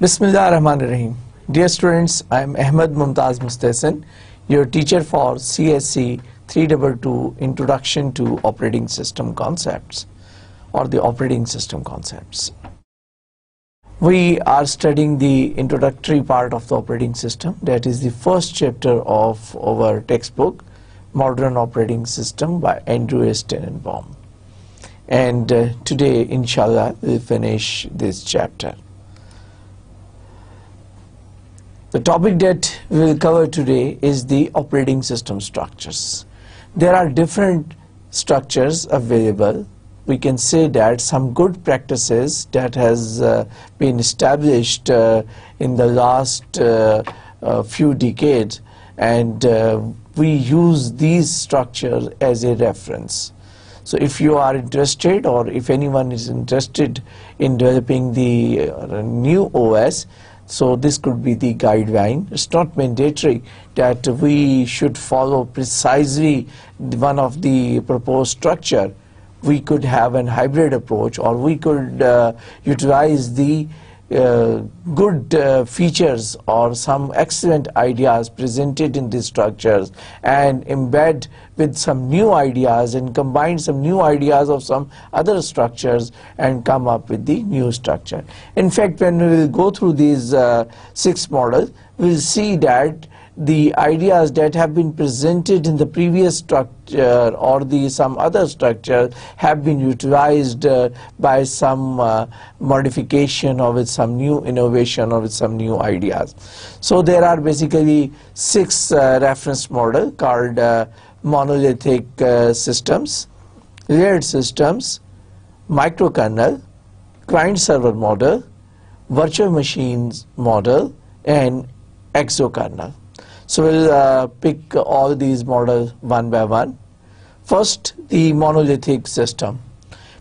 Bismillahirrahmanirrahim. Dear students, I am Ahmed Mumtaz Mustehsan, your teacher for CSC 322 Introduction to Operating System Concepts or the Operating System Concepts. We are studying the introductory part of the operating system, that is the first chapter of our textbook, Modern Operating System by Andrew S. Tenenbaum. And today, inshallah, we'll finish this chapter. The topic that we will cover today is the operating system structures. There are different structures available. We can say that some good practices that has been established in the last few decades, and we use these structures as a reference. So if you are interested, or if anyone is interested in developing the new OS, so this could be the guideline. It's not mandatory that we should follow precisely one of the proposed structure. We could have an hybrid approach, or we could utilize the good features or some excellent ideas presented in these structures and embed with some new ideas and combine some new ideas of some other structures and come up with the new structure. In fact, when we will go through these 6 models, we will see that the ideas that have been presented in the previous structure or the some other structure have been utilized by some modification or with some new innovation or with some new ideas. So there are basically 6 reference models called monolithic systems, layered systems, microkernel, client-server model, virtual machines model, and exokernel. So we'll pick all these models one by one. First, the monolithic system.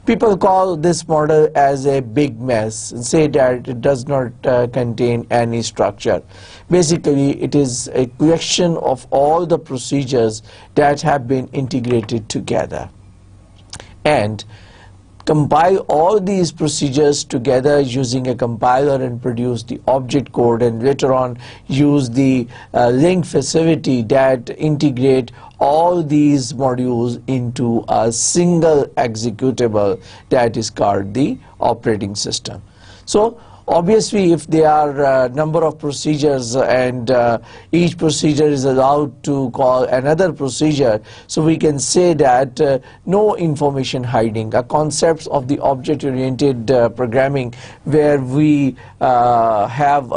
People call this model as a big mess and say that it does not contain any structure. Basically, it is a collection of all the procedures that have been integrated together. And compile all these procedures together using a compiler and produce the object code, and later on use the link facility that integrate all these modules into a single executable that is called the operating system. So obviously, if there are a number of procedures and each procedure is allowed to call another procedure, so we can say that no information hiding, a concept of the object-oriented programming, where we have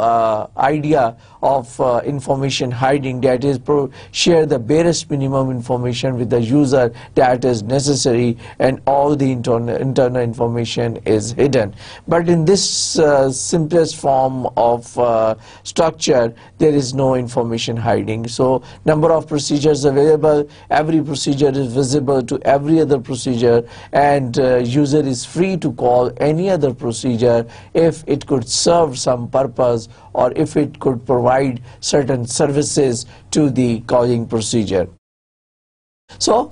idea of information hiding, that is share the barest minimum information with the user that is necessary, and all the internal information is hidden. But in this simplest form of structure, there is no information hiding. So number of procedures available, every procedure is visible to every other procedure, and user is free to call any other procedure if it could serve some purpose or if it could provide certain services to the calling procedure. So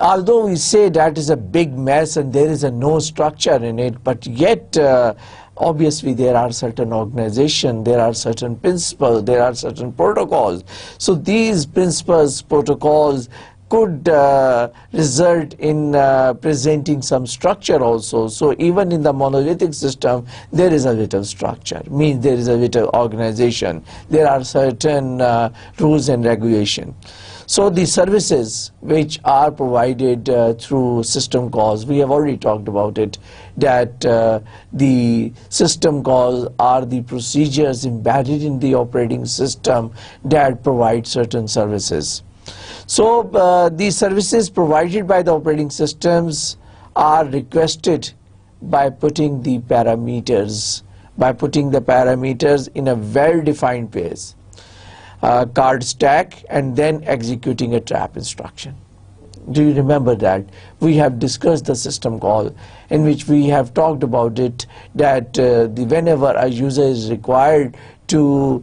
although we say that is a big mess and there is a no structure in it, but yet obviously there are certain organizations, there are certain principles, there are certain protocols. So these principles, protocols could result in presenting some structure also. So even in the monolithic system, there is a little structure, means there is a little organization, there are certain rules and regulation. So the services which are provided through system calls, we have already talked about it, that the system calls are the procedures embedded in the operating system that provide certain services. So the services provided by the operating systems are requested by putting the parameters, in a well-defined place. Card stack, and then executing a trap instruction. Do you remember that? We have discussed the system call, in which we have talked about it, that whenever a user is required to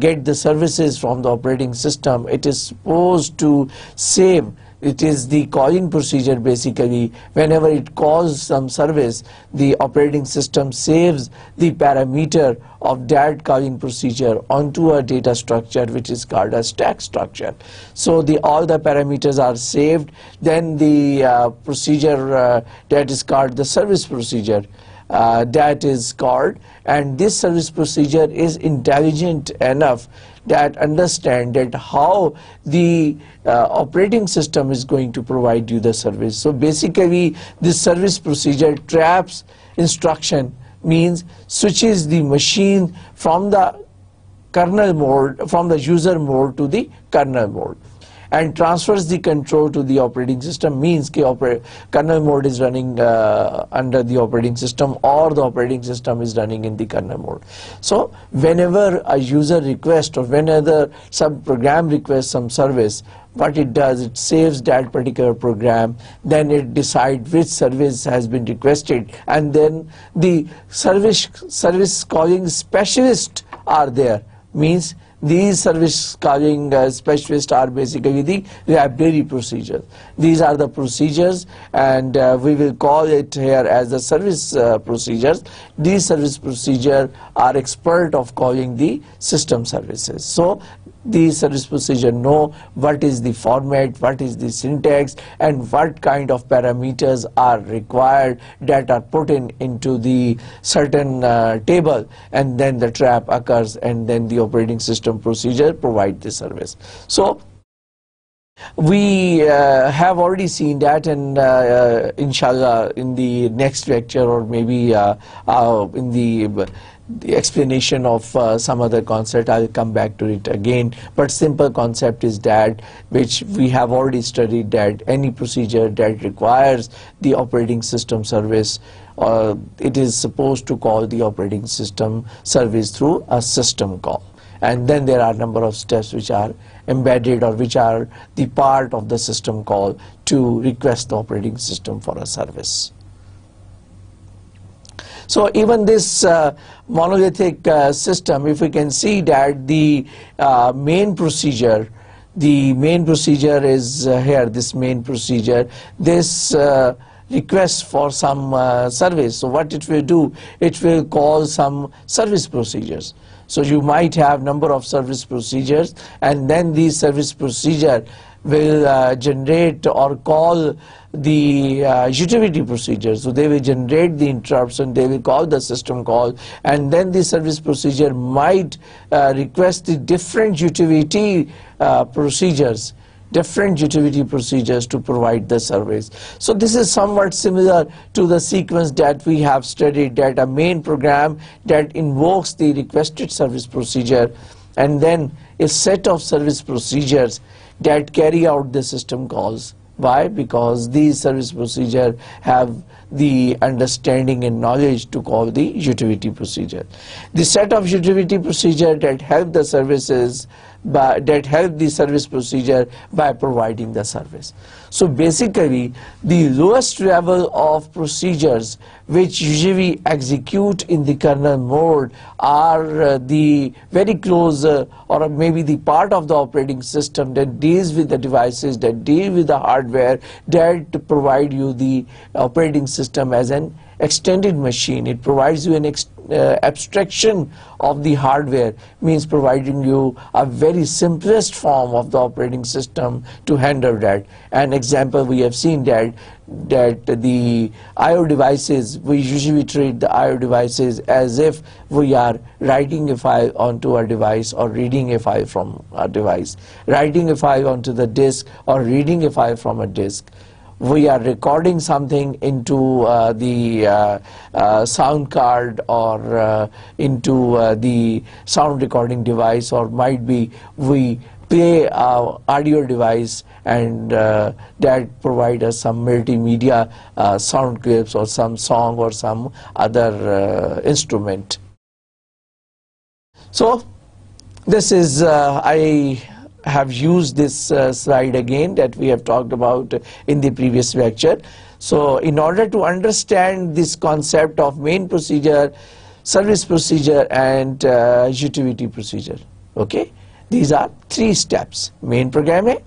get the services from the operating system, it is supposed to save It is the calling procedure. Basically, whenever it calls some service, the operating system saves the parameter of that calling procedure onto a data structure which is called a stack structure. So all the parameters are saved. Then the procedure that is called the service procedure that is called, and this service procedure is intelligent enough that understand that how the operating system is going to provide you the service. So basically this service procedure traps instruction, means switches the machine from the kernel mode, from the user mode to the kernel mode, and transfers the control to the operating system, means kernel mode is running under the operating system, or the operating system is running in the kernel mode. So whenever a user requests or whenever some program requests some service, what it does, it saves that particular program, then it decides which service has been requested, and then the service calling specialists are there, means these service calling specialists are basically the library procedures. These are the procedures, and we will call it here as the service procedures. These service procedures are expert of calling the system services. So the service procedure know what is the format, what is the syntax, and what kind of parameters are required that are put in into the certain table, and then the trap occurs, and then the operating system procedure provide the service. So we have already seen that, and inshallah in the next lecture, or maybe in the explanation of some other concept, I'll come back to it again. But simple concept is that which we have already studied, that any procedure that requires the operating system service, it is supposed to call the operating system service through a system call. And then there are number of steps which are embedded, or which are the part of the system call to request the operating system for a service. So even this monolithic system, if we can see that the main procedure is here, this main procedure, this request for some service. So what it will do, it will call some service procedures. So you might have number of service procedures, and then these service procedure will generate or call the utility procedure. So they will generate the interruption, they will call the system call, and then the service procedure might request the different utility procedures to provide the service. So this is somewhat similar to the sequence that we have studied, that a main program that invokes the requested service procedure, and then a set of service procedures that carry out the system calls. Why? Because these service procedures have the understanding and knowledge to call the utility procedure. The set of utility procedure that help the services, that help the service procedure by providing the service. So basically the lowest level of procedures which usually execute in the kernel mode are the very close or maybe the part of the operating system that deals with the devices, that deal with the hardware, that provide you the operating system as an extended machine. It provides you an abstraction of the hardware, means providing you a very simplest form of the operating system to handle that. An example, we have seen that the IO devices, we usually treat the IO devices as if we are writing a file onto a device, or reading a file from a device, writing a file onto the disk, or reading a file from a disk. We are recording something into the sound card, or into the sound recording device, or might be we play our audio device, and that provide us some multimedia sound clips, or some song, or some other instrument. So this is I have used this slide again that we have talked about in the previous lecture. So in order to understand this concept of main procedure, service procedure, and utility procedure, okay, these are three steps: main program hai,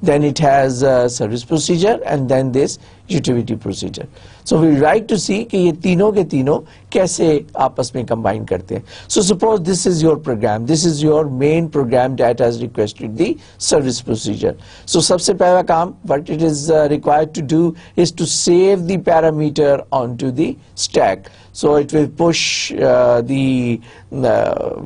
then it has service procedure and then this utility procedure. So we like to see कि ये तीनों के तीनों कैसे आपस में combine करते हैं. So suppose this is your program, this is your main program that has requested the service procedure. So सबसे पहला काम what it is required to do is to save the parameter onto the stack. So it will push the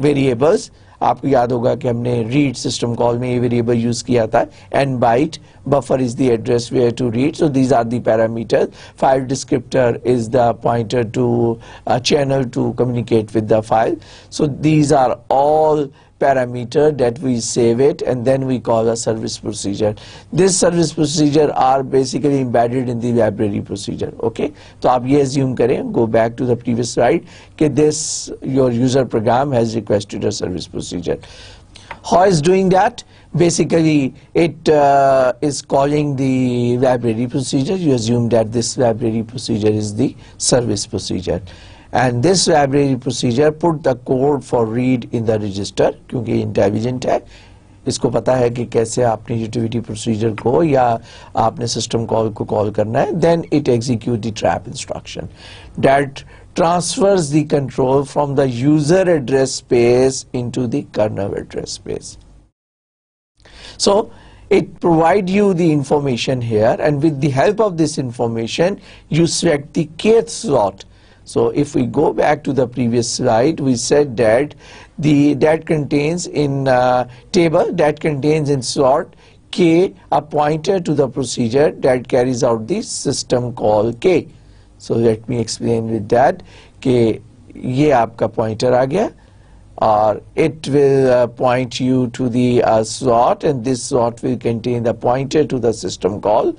variables. आपको याद होगा कि हमने read system call में ये variable use किया था and byte buffer is the address where to read. So these are the parameters. File descriptor is the pointer to a channel to communicate with the file. So these are all parameter that we save it and then we call a service procedure. This service procedure are basically embedded in the library procedure. Okay, so aap ye assume kare, go back to the previous slide ke this your user program has requested a service procedure. How is doing that? Basically it is calling the library procedure. You assume that this library procedure is the service procedure. And this library procedure put the code for read in the register क्योंकि intelligent है, इसको पता है कि कैसे आपने utility procedure को या आपने system call को call करना है. Then it execute the trap instruction that transfers the control from the user address space into the kernel address space. So it provide you the information here, and with the help of this information you select the kth slot. So if we go back to the previous slide, we said that that contains in table that contains in slot K a pointer to the procedure that carries out the system call K. So let me explain with that कि ये आपका pointer आ गया और it will point you to the slot, and this slot will contain the pointer to the system call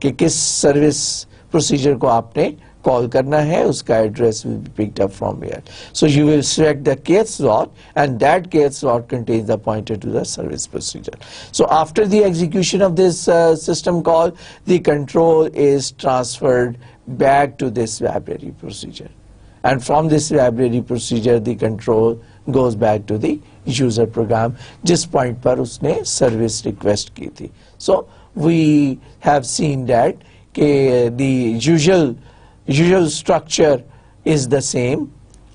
कि किस service procedure को आपने call करना है, उसका address will be picked up from here. So you will select the kth slot and that kth slot contains the pointer to the service procedure. So after the execution of this system call, the control is transferred back to this library procedure, and from this library procedure the control goes back to the user program जिस point पर उसने service request की थी. So we have seen that कि the usual structure is the same,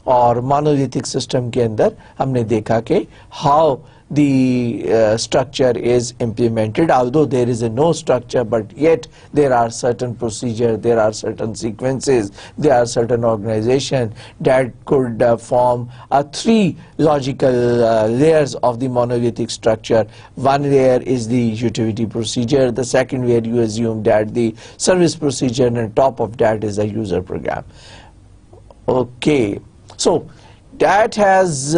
और monolithic system के अंदर हमने देखा कि how the structure is implemented, although there is no structure but yet there are certain procedure, there are certain sequences, there are certain organization that could form three logical layers of the monolithic structure. One layer is the utility procedure, the second layer you assume that the service procedure, and on top of that is a user program. Okay, so that has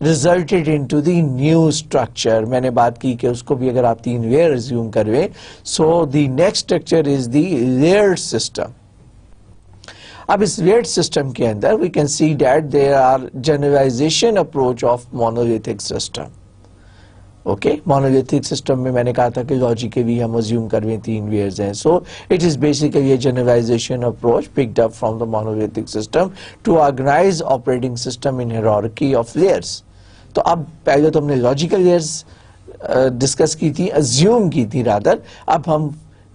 resulted into the new structure. मैंने बात की कि उसको भी अगर आप तीन layer assume करवें, so the next structure is the layered system. अब इस layered system के अंदर we can see that there are generalization approach of monolithic system. Okay, monolithic system में मैंने कहा था कि logic के भी हम assume करवें तीन layers हैं, so it is basically a generalization approach picked up from the monolithic system to organize operating system in hierarchy of layers. तो अब पहले तो हमने लॉजिकल लेयर्स डिस्कस की थी, अज्यूम की थी रादर. अब हम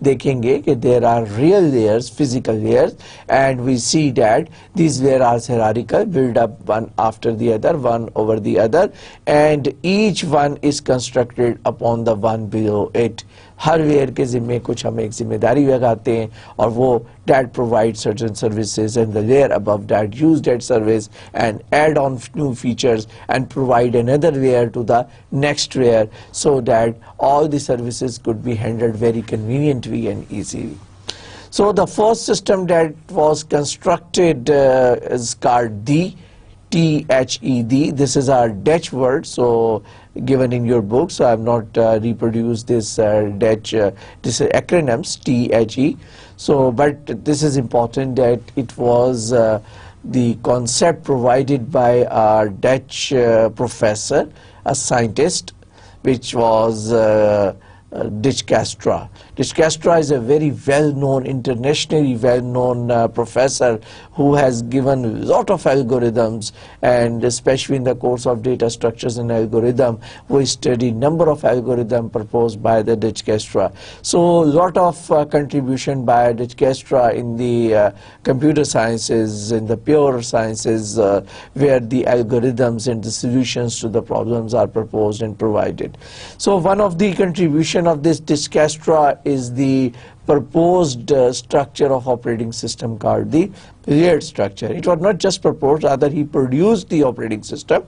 देखेंगे कि there are real layers, physical layers, and we see that these layer are hierarchical, build up one after the other, one over the other, and each one is constructed upon the one below it. हर layer के जिम्मे कुछ हमें एक जिम्मेदारी लगाते हैं और वो that provide certain services and the layer above that use that service and add on new features and provide another layer to the next layer so that all the services could be handled very conveniently and easily. So the first system that was constructed is called the, THE. This is our Dutch word, so given in your book, so I have not reproduced this Dutch this acronyms THE. So but this is important that it was the concept provided by our Dutch professor, a scientist, which was Dijkstra. Dijkstra is a very well-known, internationally well-known professor who has given a lot of algorithms, and especially in the course of data structures and algorithm, we study number of algorithms proposed by the Dijkstra. So a lot of contribution by Dijkstra in the computer sciences, in the pure sciences, where the algorithms and the solutions to the problems are proposed and provided. So one of the contribution of this Dijkstra is the proposed structure of operating system called the layered structure. It was not just proposed, rather he produced the operating system.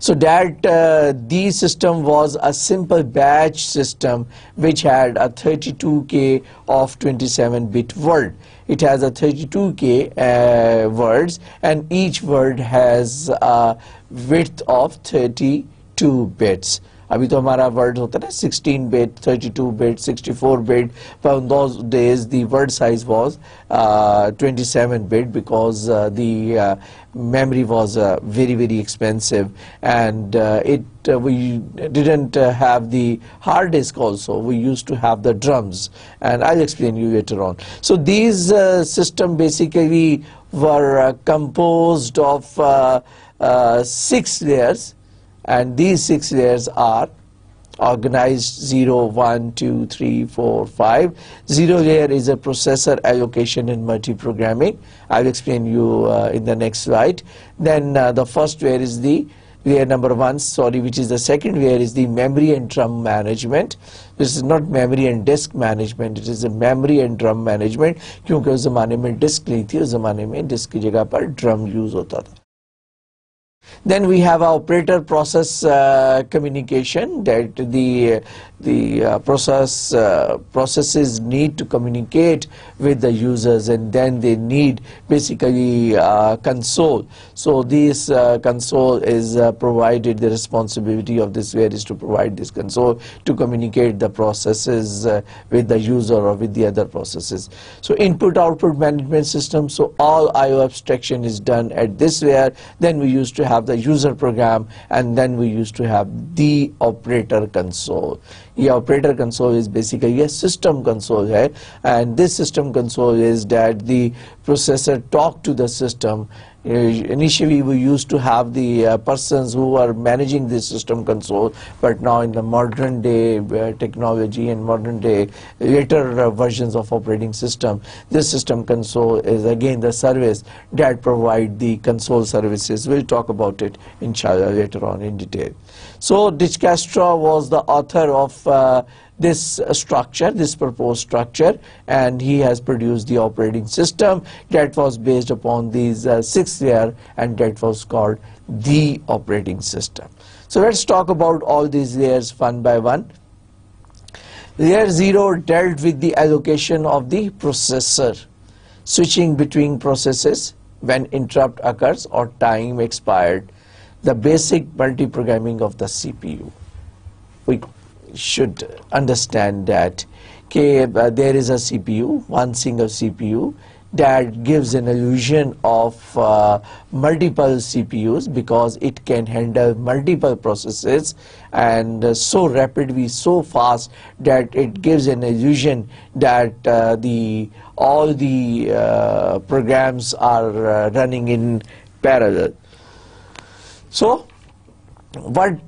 So that the system was a simple batch system which had a 32K of 27-bit word. It has a 32K words, and each word has a width of 32 bits. Abhi to hamara word hota na 16 bit, 32 bit, 64 bit, but in those days the word size was 27 bit because the memory was very, very expensive, and we didn't have the hard disk also. We used to have the drums, and I'll explain you later on. So these system basically were composed of 6 layers. And these 6 layers are organized 0, 1, 2, 3, 4, 5. 0 layer is a processor allocation in multiprogramming. I'll explain you in the next slide. Then the first layer is the layer number 1, which is the second layer, is the memory and drum management. This is not memory and disk management, it is a memory and drum management. Kyunki us zamane mein disk nahi thi, us zamane mein disk ki jagah par drum use hota tha. Then we have operator process communication, that the processes need to communicate with the users, and then they need basically console. So this console is provided. The responsibility of this layer is to provide this console to communicate the processes with the user or with the other processes. So input output management system, so all IO abstraction is done at this layer. Then we used to have the user program, and then we used to have the operator console. The operator console is basically a system console here, and this system console is that the processor talk to the system. Initially we used to have the persons who are managing this system console, but now in the modern day technology and modern day later versions of operating system, this system console is again the service that provide the console services. We'll talk about it inshallah later on in detail. So Dijkstra was the author of this structure, this proposed structure, and he has produced the operating system that was based upon these 6 layers, and that was called the operating system. So let's talk about all these layers one by one. Layer 0 dealt with the allocation of the processor, switching between processes when interrupt occurs or time expired, the basic multiprogramming of the CPU. We should understand that there is a CPU, one single CPU, that gives an illusion of multiple CPUs because it can handle multiple processes, and so rapidly, so fast, that it gives an illusion that all the programs are running in parallel. So what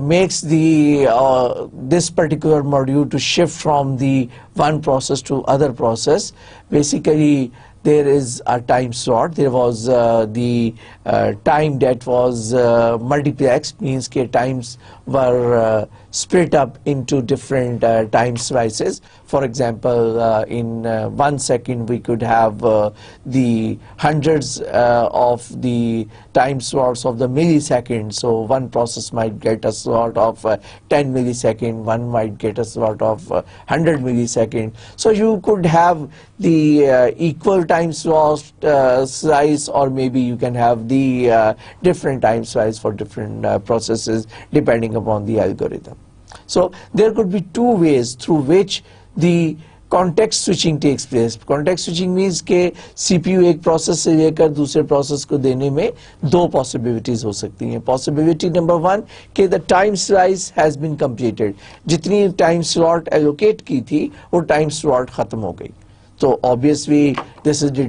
makes the this particular module to shift from the one process to other process? Basically there is a time slot. There was the time that was multiplexed, means that times were split up into different time slices. For example, in 1 second we could have the hundreds of the time slots of the millisecond. So one process might get a slot of 10 millisecond, one might get a slot of 100 millisecond. So you could have the equal time slots slice, or maybe you can have the different time slice for different processes depending upon the algorithm. So there could be two ways through which the context switching takes place. Context switching means के CPU एक process से लेकर दूसरे process को देने में दो possibilities हो सकती हैं. पॉसिबिलिटी नंबर वन के the time slice has been completed, जितनी टाइम स्लॉट एलोकेट की थी वो टाइम स्लॉट खत्म हो गई. So obviously this is the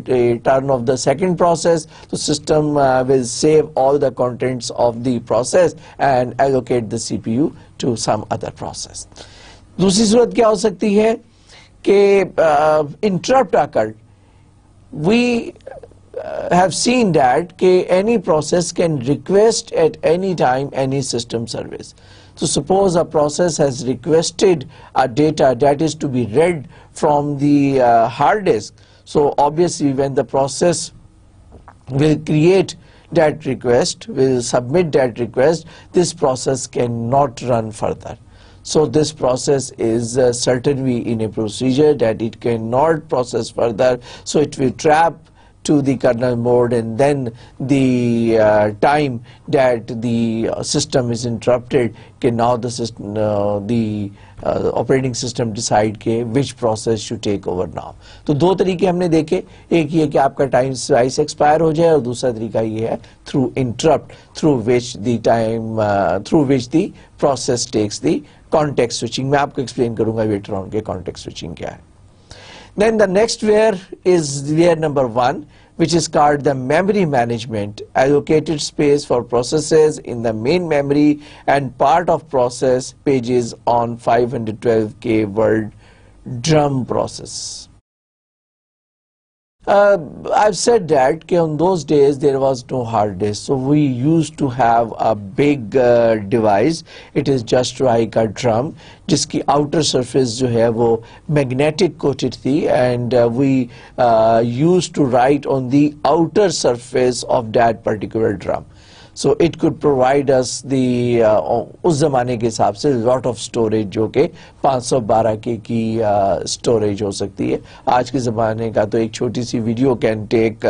turn of the second process. The system will save all the contents of the process and allocate the CPU to some other process. दूसरी सूरत क्या हो सकती है कि interrupt occurred. We have seen that any process can request at any time any system service. So suppose a process has requested a data that is to be read from the hard disk. So obviously when the process will create that request, will submit that request, this process cannot run further. So this process is certainly in a procedure that it cannot process further. So it will trap to the kernel mode, and then the time that the system is interrupted, now the system, operating system decide के which process should take over now. तो दो तरीके हमने देखे, एक ये कि आपका time slice expire हो जाए, और दूसरा तरीका ये है through interrupt, through which the process takes the context switching. मैं आपको explain करूँगा later on के context switching क्या है. Then the next layer is layer number one, which is called the memory management. Allocated space for processes in the main memory and part of process pages on 512K word drum process. I've said that on those days there was no hard disk, so we used to have a big device. It is just like a drum, जिसकी outer surface जो है वो magnetic coated थी, and we used to write on the outer surface of that particular drum. So it could provide us the उस ज़माने के हिसाब से lot of storage, जो के 512 के की storage हो सकती है. आज के ज़माने का तो एक छोटी सी video can take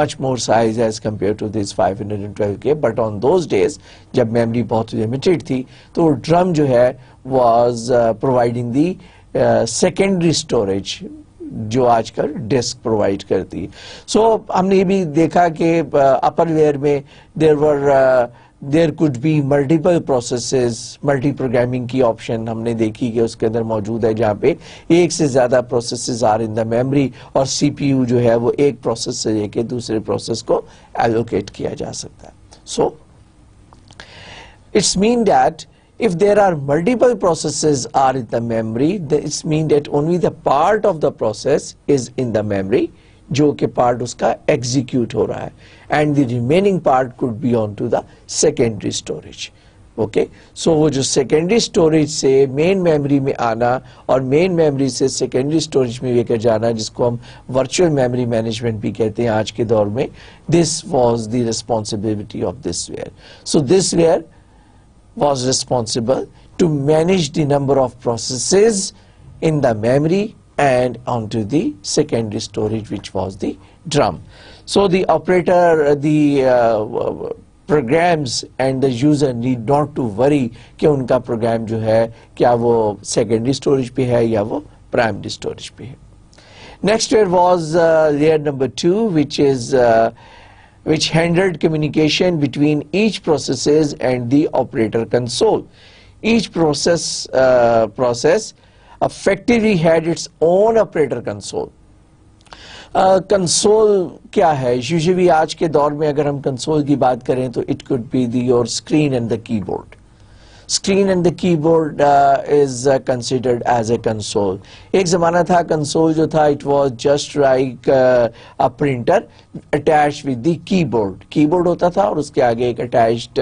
much more size as compared to this 512K. But on those days जब memory बहुत limited थी, तो drum जो है was providing the secondary storage जो आजकल डिस्क प्रोवाइड करती है. सो हमने ये भी देखा कि अपर लेयर में there could be multiple processes, multi programming की ऑप्शन हमने देखी कि उसके अंदर मौजूद है, जहाँ पे एक से ज़्यादा processes are in the memory और सीपीयू जो है वो एक प्रोसेस से लेके दूसरे प्रोसेस को एलोकेट किया जा सकता है. So it's mean that if there are multiple processes are in the memory, this means that only the part of the process is in the memory, जो के part उसका execute हो रहा है, and the remaining part could be on to the secondary storage. Okay, so वो जो secondary storage से main memory में आना और main memory से secondary storage में लेकर जाना, जिसको हम virtual memory management भी कहते हैं आज के दौर में, this was the responsibility of this layer. So this layer was responsible to manage the number of processes in the memory and onto the secondary storage, which was the drum. So the operator, the programs and the user need not to worry कि उनका program जो है क्या वो secondary storage पे है या वो primary storage पे है. Next layer was layer number two, which handled communication between each processes and the operator console. Each process effectively had its own operator console. Console क्या है? Usually आज के दौर में अगर हम console की बात करें तो it could be your screen and the keyboard. Screen and the keyboard is considered as a console. एक ज़माना था console जो था, it was just like a printer attached with the keyboard. Keyboard होता था और उसके आगे एक attached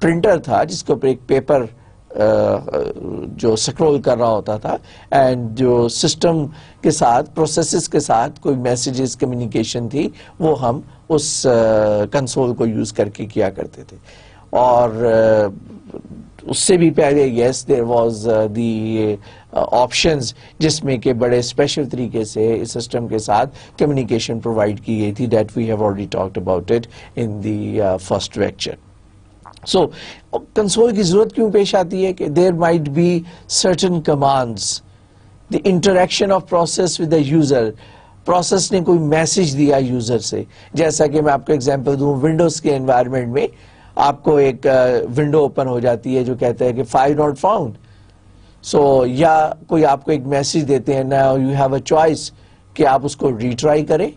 printer था, जिसके ऊपर एक paper जो scroll कर रहा होता था, and जो system के साथ, processes के साथ कोई messages communication थी, वो हम उस console को use करके किया करते थे. और उससे भी पहले yes there was the options जिसमें के बड़े special तरीके से इस सिस्टम के साथ communication provide की गई थी, that we have already talked about it in the first lecture. So console की ज़रूरत क्यों पेश आती है कि there might be certain commands the interaction of process with the user. Process ने कोई मैसेज दिया यूजर से, जैसा कि मैं आपको एग्जांपल दूं, विंडोज के एनवायरनमेंट में आपको एक विंडो ओपन हो जाती है जो कहता है कि फाइल नॉट फाउंड, सो या कोई आपको एक मैसेज देते हैं, now you have a choice कि आप उसको रिट्राई करें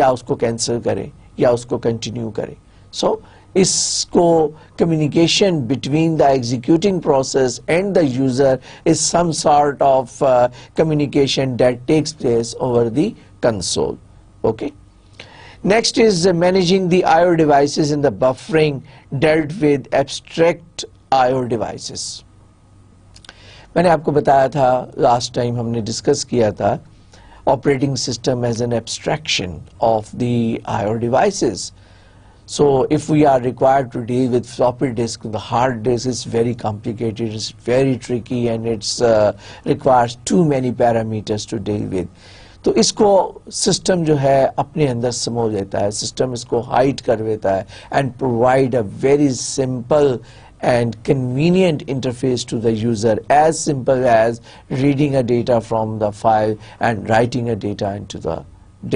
या उसको कैंसिल करें या उसको कंटिन्यू करें. सो इसको communication between the executing process and the user is some sort of communication that takes place over the console. Okay, next is managing the IO devices and the buffering dealt with abstract IO devices. मैंने आपको बताया था last time, हमने discuss किया था operating system as an abstraction of the IO devices. So if we are required to deal with floppy disk, the hard disk is very complicated, it's very tricky, and it's requires too many parameters to deal with. तो इसको system जो है अपने अंदर समो लेता है, system इसको हाइड कर देता है and provide a very simple and convenient interface to the user, as simple as reading a data from the file and writing a data into the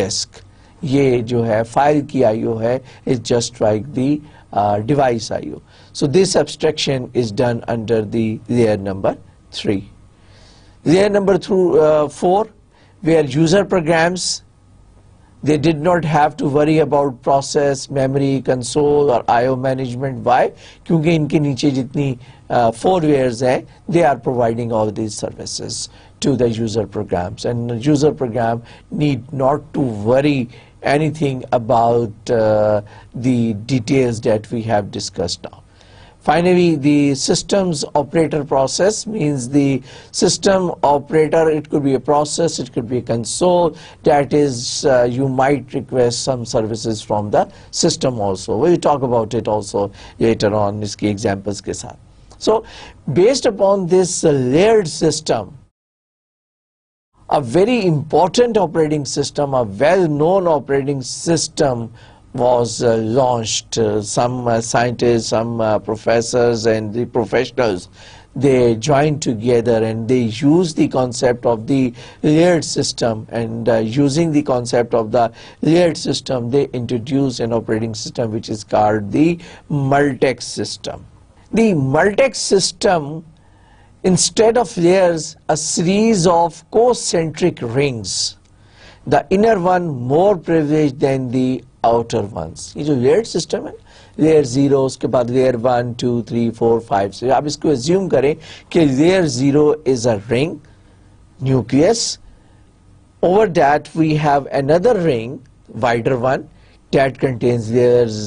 disk. ये जो है फाइल की आईओ है, is just like the device IO. So this abstraction is done under the layer number 3. Layer number 4, where user programs, they did not have to worry about process, memory, console or IO management. Why? Kyunki inke niche jitni firmwares hai, they are providing all these services to the user programs, and the user program need not to worry anything about the details that we have discussed now. Finally, the systems operator process means the system operator, it could be a process, it could be a console, that is you might request some services from the system also. We will talk about it also later on iski examples ke sath. So based upon this layered system, a very important operating system, a well-known operating system was launched. Some scientists, some professors and the professionals, they joined together and they used the concept of the layered system, and using the concept of the layered system, they introduced an operating system which is called the Multics system. The Multics system, instead of layers, a series of concentric rings, the inner one more privileged than the outer ones. ये जो layered system है, layer 0, उसके बाद layer 1, 2, 3, 4, 5. So आप इसको assume करें कि layer 0 is a ring, nucleus. Over that we have another ring, wider one, that contains layers,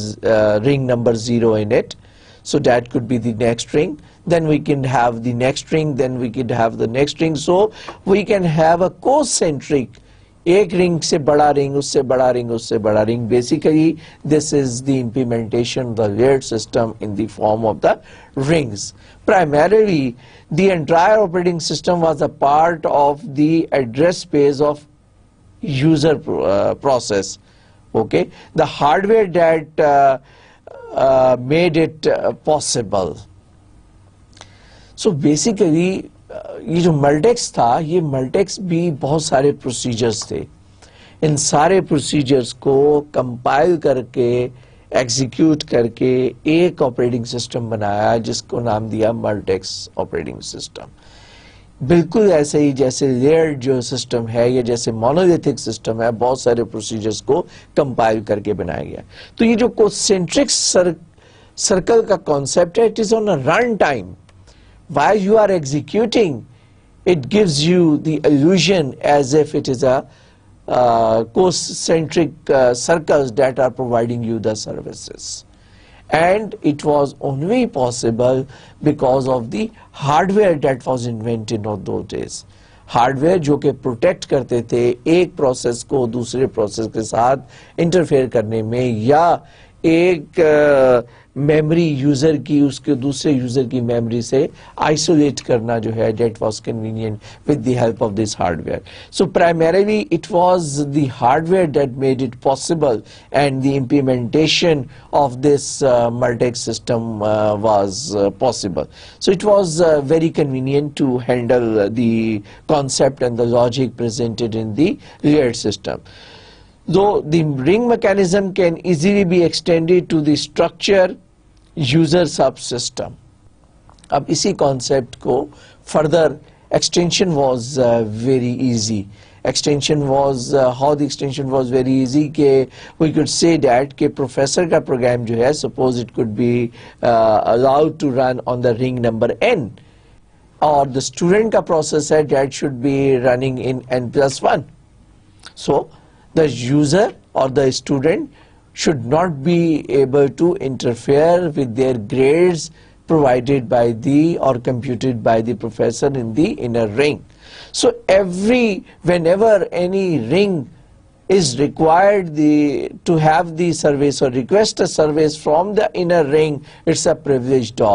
ring number 0 in it. So that could be the next ring. Then we can have the next ring, then we could have the next ring. So we can have a concentric, एक ring से बड़ा ring, उससे बड़ा ring, उससे बड़ा ring. Basically this is the implementation of the layered system in the form of the rings. Primarily the entire operating system was a part of the address space of user process. Okay, the hardware that made it possible. So basically ये जो Multics था, ये Multics भी बहुत सारे procedures थे. इन सारे procedures को कंपाइल करके, एग्जीक्यूट करके एक ऑपरेटिंग सिस्टम बनाया जिसको नाम दिया मल्टिक्स ऑपरेटिंग सिस्टम. बिल्कुल ऐसे ही जैसे लेयर्ड जो सिस्टम है या जैसे मोनोलिथिक सिस्टम है, बहुत सारे प्रोसीजर्स को कंपाइल करके बनाया गया. तो ये जो कोसेंट्रिक सर्कल का कॉन्सेप्ट है, it is on a run time. While you are executing, it gives you the illusion as if it is a concentric circles that are providing you the services, and it was only possible because of the hardware that was invented on those days. Hardware जो कि protect करते थे एक process को दूसरे process के साथ interfere करने में, या एक मेमोरी यूजर की उसके दूसरे यूजर की मेमोरी से आइसोलेट करना जो है that was convenient with the help of this hardware. So primarily it was the hardware that made it possible and the implementation of this Multics system was possible. So it was very convenient to handle the concept and the logic presented in the layered system. Though the ring mechanism can easily be extended to the structure user subsystem. अब इसी concept को further extension was very easy. Extension was how the extension was very easy. Ke we could say that ke professor ka program जो है suppose it could be allowed to run on the ring number n, or the student का process है that should be running in n+1. So the user or the student should not be able to interfere with their grades provided by the or computed by the professor in the inner ring. So whenever any ring is required to have the service or request a service from the inner ring, it's a privileged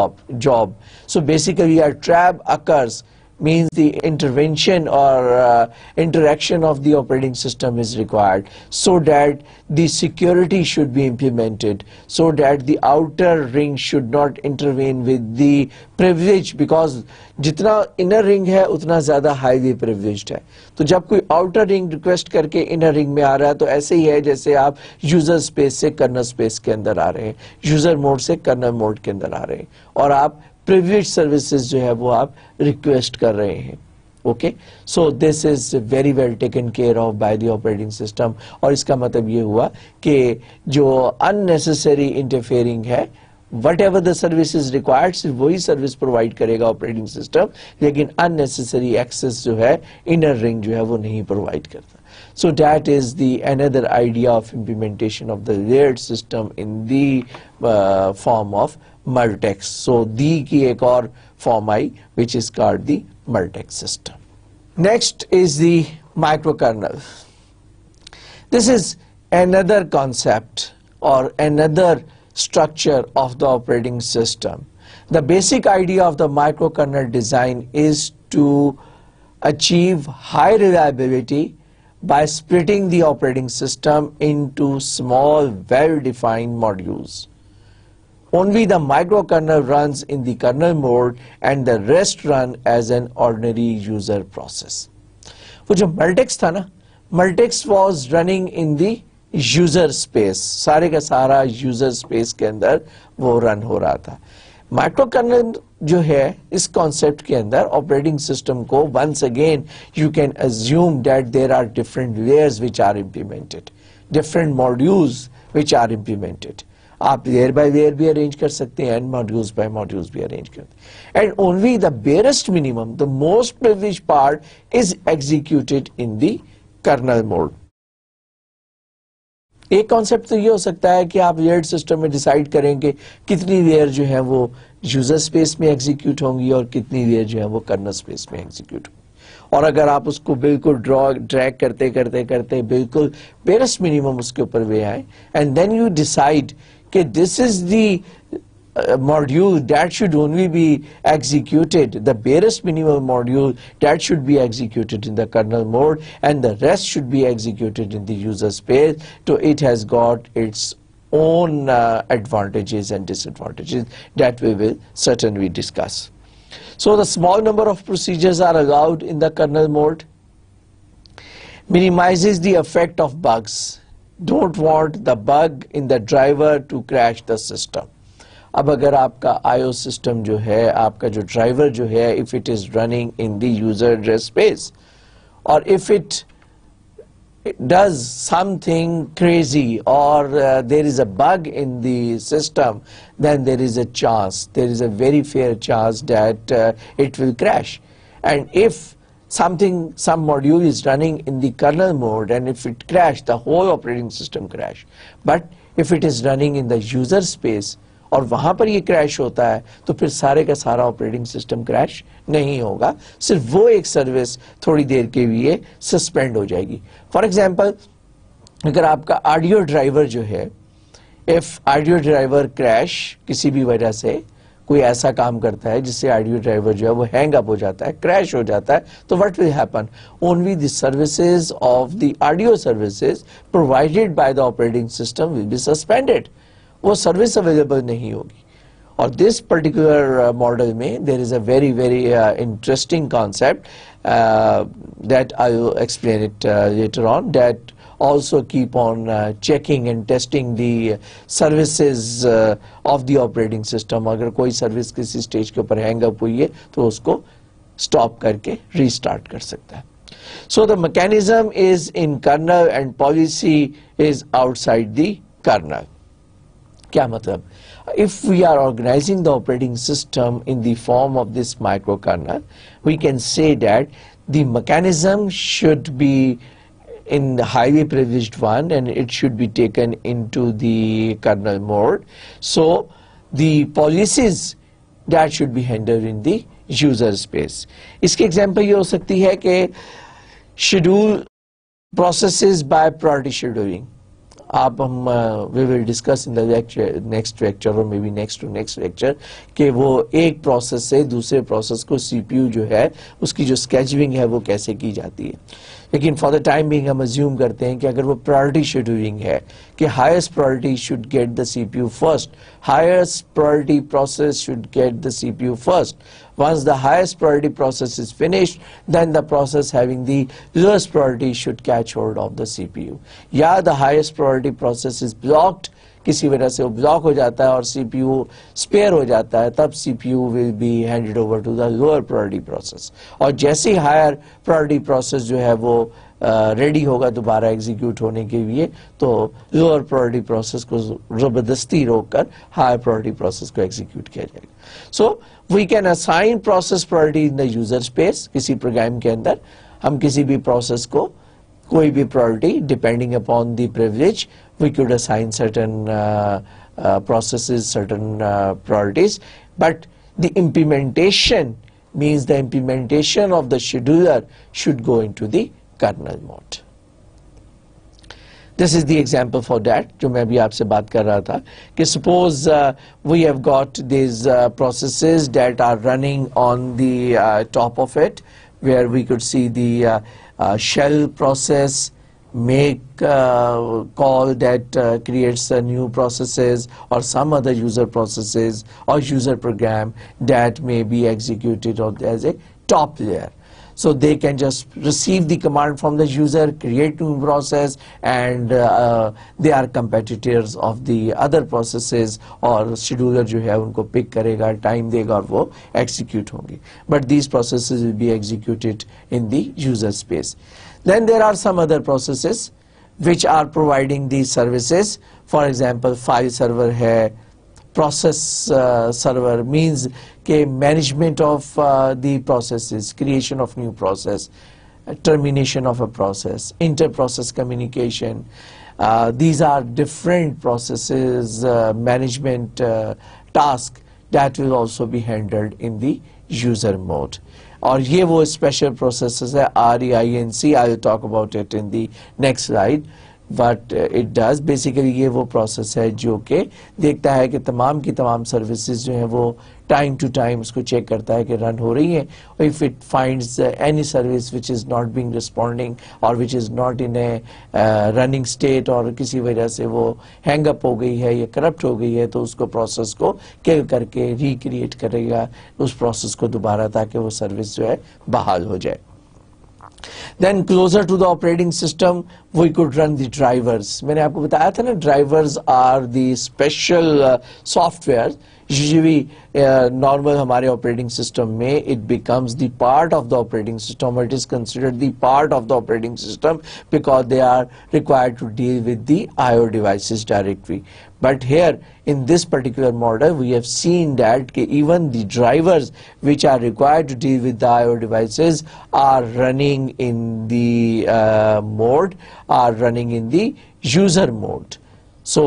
job. So basically a trap occurs, means the intervention or interaction of the operating system is required so that the security should be implemented, so that the outer ring should not intervene with the privilege, because jitna inner ring hai utna zyada highly privileged hai. To jab koi outer ring request karke inner ring mein aa raha hai to aise hi hai jaise aap user space se kernel space ke andar aa rahe hain, user mode se kernel mode ke andar aa rahe hain, aur aap privileged services जो है वो आप request कर रहे हैं. Okay, so this is very well taken care of by the operating system. और इसका मतलब ये हुआ कि जो unnecessary interfering है, whatever the service is required सिर्फ वही service provide करेगा operating system, लेकिन unnecessary access जो है inner ring जो है वो नहीं provide करता. So that is the another idea of implementation of the layered system in the form of Multics. So THE की एक और form I which is called the Multics system. Next is the microkernel. This is another concept or another structure of the operating system. The basic idea of the microkernel design is to achieve high reliability by splitting the operating system into small well-defined modules. Only the microkernel runs in the kernel mode and the rest run as an ordinary user process. वो जो Multics था ना, Multics was running in the user space, सारे का सारा user space के अंदर वो रन हो रहा था. माइक्रोकर्नल जो है इस कॉन्सेप्ट के अंदर ऑपरेटिंग सिस्टम को once again you can assume that there are different layers which are implemented, different modules which are implemented. आप लेयर बाय लेयर भी अरेंज कर सकते हैं एंड मॉड्यूल्स बाय मॉड्यूल्स भी अरेंज करते हैं, and only the barest minimum the most privileged part is executed in the kernel mode. एक concept तो ये हो सकता है कि आप लेयर्ड सिस्टम में डिसाइड करेंगे कितनी लेयर जो है वो यूजर स्पेस में एग्जीक्यूट होंगी और कितनी लेयर जो है वो कर्नल स्पेस में एग्जीक्यूट होंगी, और अगर आप उसको बिल्कुल ड्रैग करते करते करते बिल्कुल बेरेस्ट मिनिमम उसके ऊपर वे आए एंड देन यू डिसाइड कि this is the module that should only be executed, the barest minimum module that should be executed in the kernel mode and the rest should be executed in the user space. तो it has got its own advantages and disadvantages that we will certainly discuss. So the small number of procedures are allowed in the kernel mode, minimizes the effect of bugs, don't want the bug in the driver to crash the system. अब अगर आपका IO system जो है आपका जो driver जो है if it is running in the user address space or if it does something crazy or there is a bug in the system, then there is a very fair chance that it will crash. And if some module is running in the kernel mode and if it crashes, the whole operating system crashes. But if it is running in the user space और वहाँ पर ये crash होता है तो फिर सारे का सारा ऑपरेटिंग सिस्टम क्रैश नहीं होगा, सिर्फ वो एक सर्विस थोड़ी देर के लिए सस्पेंड हो जाएगी. फॉर एग्जांपल अगर आपका ऑडियो ड्राइवर जो है if IDEO driver crash किसी भी वजह से कोई ऐसा काम करता है जिससे IDEO driver जो है वो hang up हो जाता है, crash हो जाता है, तो what will happen? Only the services of the IDEO services provided by the operating system will be suspended. वो service available नहीं होगी. Or this particular model में there is a very, very interesting concept that I will explain it later on, that also keep on checking and testing the services of the operating system. अगर कोई service किसी stage के ऊपर hang up हुई है तो उसको stop करके restart कर सकता है. So the mechanism is in kernel and policy is outside the kernel. क्या मतलब? If we are organizing the operating system in the form of this microkernel, we can say that the mechanism should be in the highly privileged one and it should be taken into the kernel mode. So the policies that should be handled in the user space. इसकी example ये हो सकती है कि schedule processes by priority scheduling. We will discuss in the lecture, next lecture or maybe next to next lecture कि वो एक process से दूसरे process को CPU जो है उसकी जो scheduling है वो कैसे की जाती है. लेकिन for the time being हम assume करते हैं कि अगर वो priority scheduling है कि highest priority should get the CPU first, highest priority process should get the CPU first. Once the highest priority process is finished, then the process having the lowest priority should catch hold of the CPU. Yeah, the highest priority process is blocked. किसी वजह से वो block हो जाता है और CPU spare हो जाता है, तब CPU will be handed over to the lower priority process. और जैसे higher priority process जो है वो ready होगा दोबारा execute होने के लिए, तो lower priority process को जबरदस्ती रोककर higher priority process को execute किया जाएगा. So we can assign process priority in the user space. किसी program के अंदर हम किसी भी process को कोई भी priority depending upon the privilege we could assign certain processes, certain priorities, but the implementation means the implementation of the scheduler should go into the kernel mode. This is the example for that, जो मैं भी आपसे बात कर रहा था, कि suppose we have got these processes that are running on the top of it, where we could see the shell process, make call that creates new processes or some other user processes or user program that may be executed as a top layer. So they can just receive the command from the user, create new process, and they are competitors of the other processes or scheduler जो है उनको pick करेगा, time देगा और वो execute होंगे. But these processes will be executed in the user space. Then there are some other processes which are providing these services. For example, file server है, process server means के management of the processes, creation of new process, termination of a process, inter-process communication. These are different processes, management task that will also be handled in the user mode. और ये वो special processes है REINC. I will talk about it in the next slide. But it does basically ये वो process है जो के देखता है कि तमाम की तमाम services जो हैं वो time to time उसको check करता है कि run हो रही हैं. If it finds any service which is not being responding or which is not in a running state और किसी वजह से वो hang up हो गई है या corrupt हो गई है, तो उसको process को kill करके recreate करेगा उस process को दोबारा, ताकि वो service जो है बहाल हो जाए. Then closer to the operating system, we could run the drivers. मैंने आपको बताया था ना, drivers are the special software. Usually, normal हमारे operating system में it becomes the part of the operating system. It is considered the part of the operating system because they are required to deal with the I/O devices directly. But here in this particular model, we have seen that even the drivers which are required to deal with the I/O devices are running in the mode, are running in the user mode. So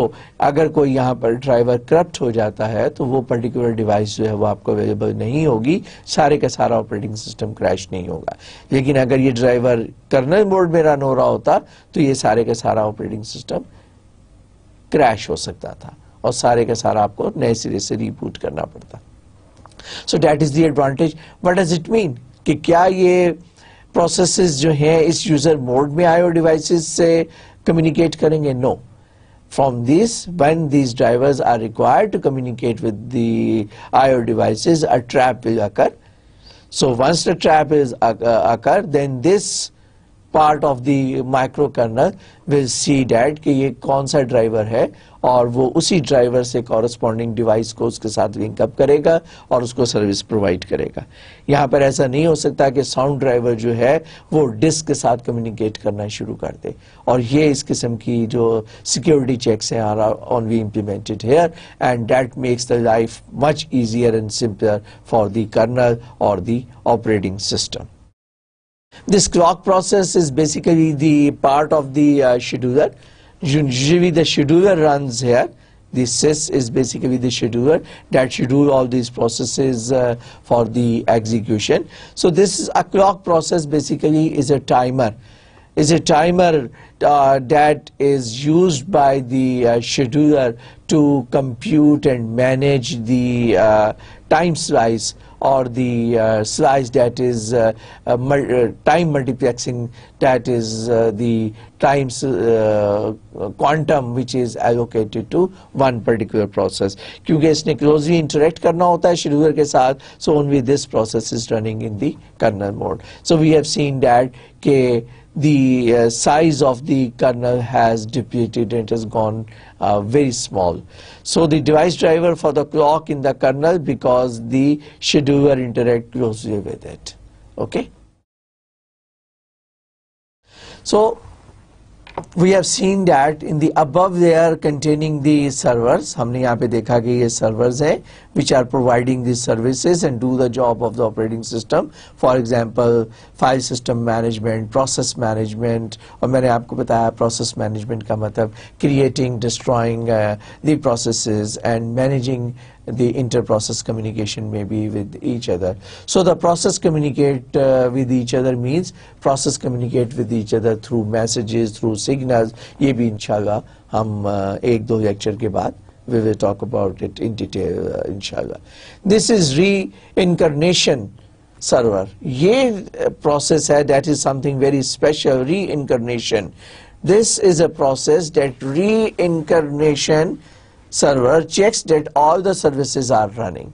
अगर कोई यहाँ पर driver corrupt हो जाता है तो वो particular device जो है वो आपको available नहीं होगी, सारे का सारा operating system crash नहीं होगा. लेकिन अगर ये driver kernel mode में run हो रहा होता तो ये सारे का सारा operating system क्रैश हो सकता था और सारे का सारा आपको नए सिरे से रीबूट करना पड़ता। So that is the advantage. What does it mean कि क्या ये प्रोसेसेस जो हैं इस यूजर मोड में आए और डिवाइसेस से कम्युनिकेट करेंगे? No. From this, when these drivers are required to communicate with the I/O devices, a trap will occur. So once the trap is occur, then this part of the microkernel will see that कि ये कौन सा driver है और वो उसी driver से corresponding device को उसके साथ link up करेगा और उसको service provide करेगा। यहाँ पर ऐसा नहीं हो सकता कि sound driver जो है वो disk के साथ communicate करना शुरू कर दे, और ये इस किस्म की जो security checks हैं are only implemented here and that makes the life much easier and simpler for the kernel or the operating system. This clock process is basically the part of the scheduler. Usually the scheduler runs here. The sys is basically the scheduler that schedule all these processes for the execution. So this is a clock process, basically is a timer. Is a timer that is used by the scheduler to compute and manage the time slice or the slice that is time multiplexing, that is the time quantum which is allocated to one particular process. क्योंकि इसने closely interact करना होता है scheduler के साथ, so only this process is running in the kernel mode. So we have seen that के the size of the kernel has depleted and has gone very small. So the device driver for the clock in the kernel, because the scheduler interact closely with it. Okay. So we have seen that in the above layer containing the servers, हमने यहाँ पे देखा कि ये servers हैं which are providing these services and do the job of the operating system. For example, file system management, process management, और मैंने आपको बताया process management का मतलब creating, destroying the processes and managing the inter-process communication may be with each other. So the process communicate with each other means process communicate with each other through messages, through signals. ये भी इंशाल्लाह हम एक दो lecture के बाद we will talk about it in detail इंशाल्लाह. This is reincarnation server. ये process है that is something very special, reincarnation. This is a process that reincarnation server checks that all the services are running.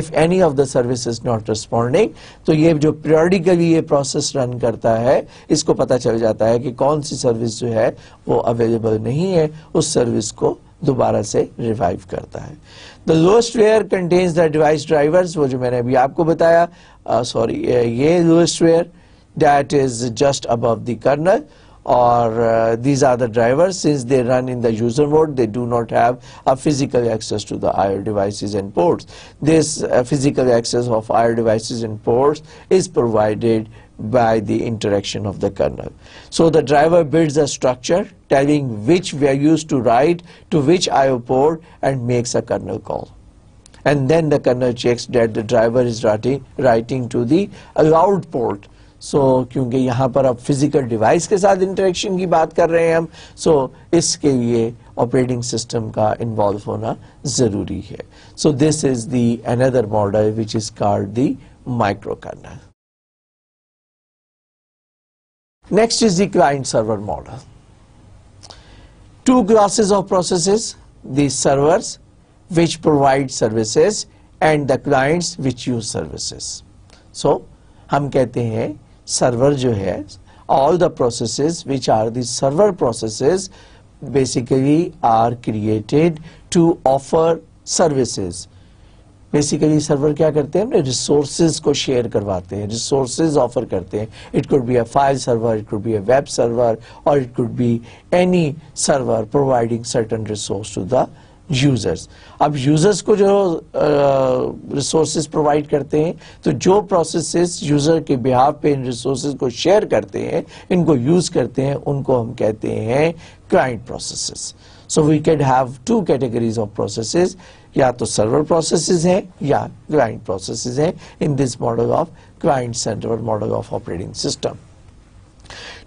If any of the services not responding, तो ये जो periodically ये process run करता है, इसको पता चल जाता है कि कौन सी service जो है वो available नहीं है, उस service को दोबारा से revive करता है. The lowest layer contains the device drivers, वो जो मैंने अभी आपको बताया, ये lowest layer that is just above the kernel. Or these are the drivers. Since they run in the user mode, they do not have a physical access to the I/O devices and ports. This physical access of I/O devices and ports is provided by the interaction of the kernel. So the driver builds a structure telling which values to write to which I/O port and makes a kernel call. And then the kernel checks that the driver is writing to the allowed port. सो क्योंकि यहाँ पर अब physical device के साथ interaction की बात कर रहे हैं हम, सो इसके लिए ऑपरेटिंग सिस्टम का इन्वॉल्व होना ज़रूरी है. So this is the another model which is called the micro kernel. Next is the client server model. Two classes of processes, the servers which provide services and the clients which use services. So हम कहते हैं server जो है, all the processes which are the server processes basically are created to offer services. Basically server क्या करते हैं, हमने resources को share करवाते हैं, resources offer करते हैं. It could be a file server, it could be a web server, or it could be any server providing certain resource to the users. अब users को जो resources provide करते हैं, तो जो processes user के behalf पे इन resources को share करते हैं, इनको use करते हैं, उनको हम कहते हैं client processes. So we can have two categories of processes, या तो server processes हैं या client processes हैं, in this model of client-centered model of operating system.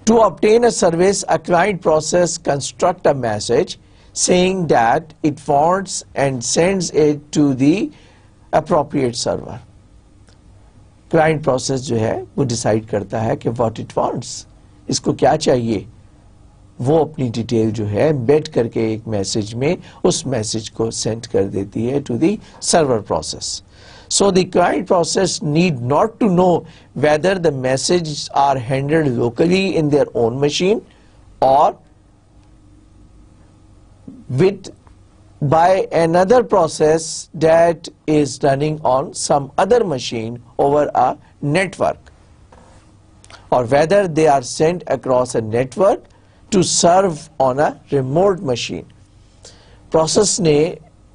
To obtain a service, a client process construct a message saying that it forwards and sends it to the appropriate server. Client process जो है वो decide करता है कि what it wants, इसको क्या चाहिए, वो अपनी डिटेल जो है embed करके एक मैसेज में उस मैसेज को send कर देती है to the server process. So the client process need not to know whether the messages are handled locally in their own machine or with by another process that is running on some other machine over a network, or whether they are sent across a network to serve on a remote machine. Process ने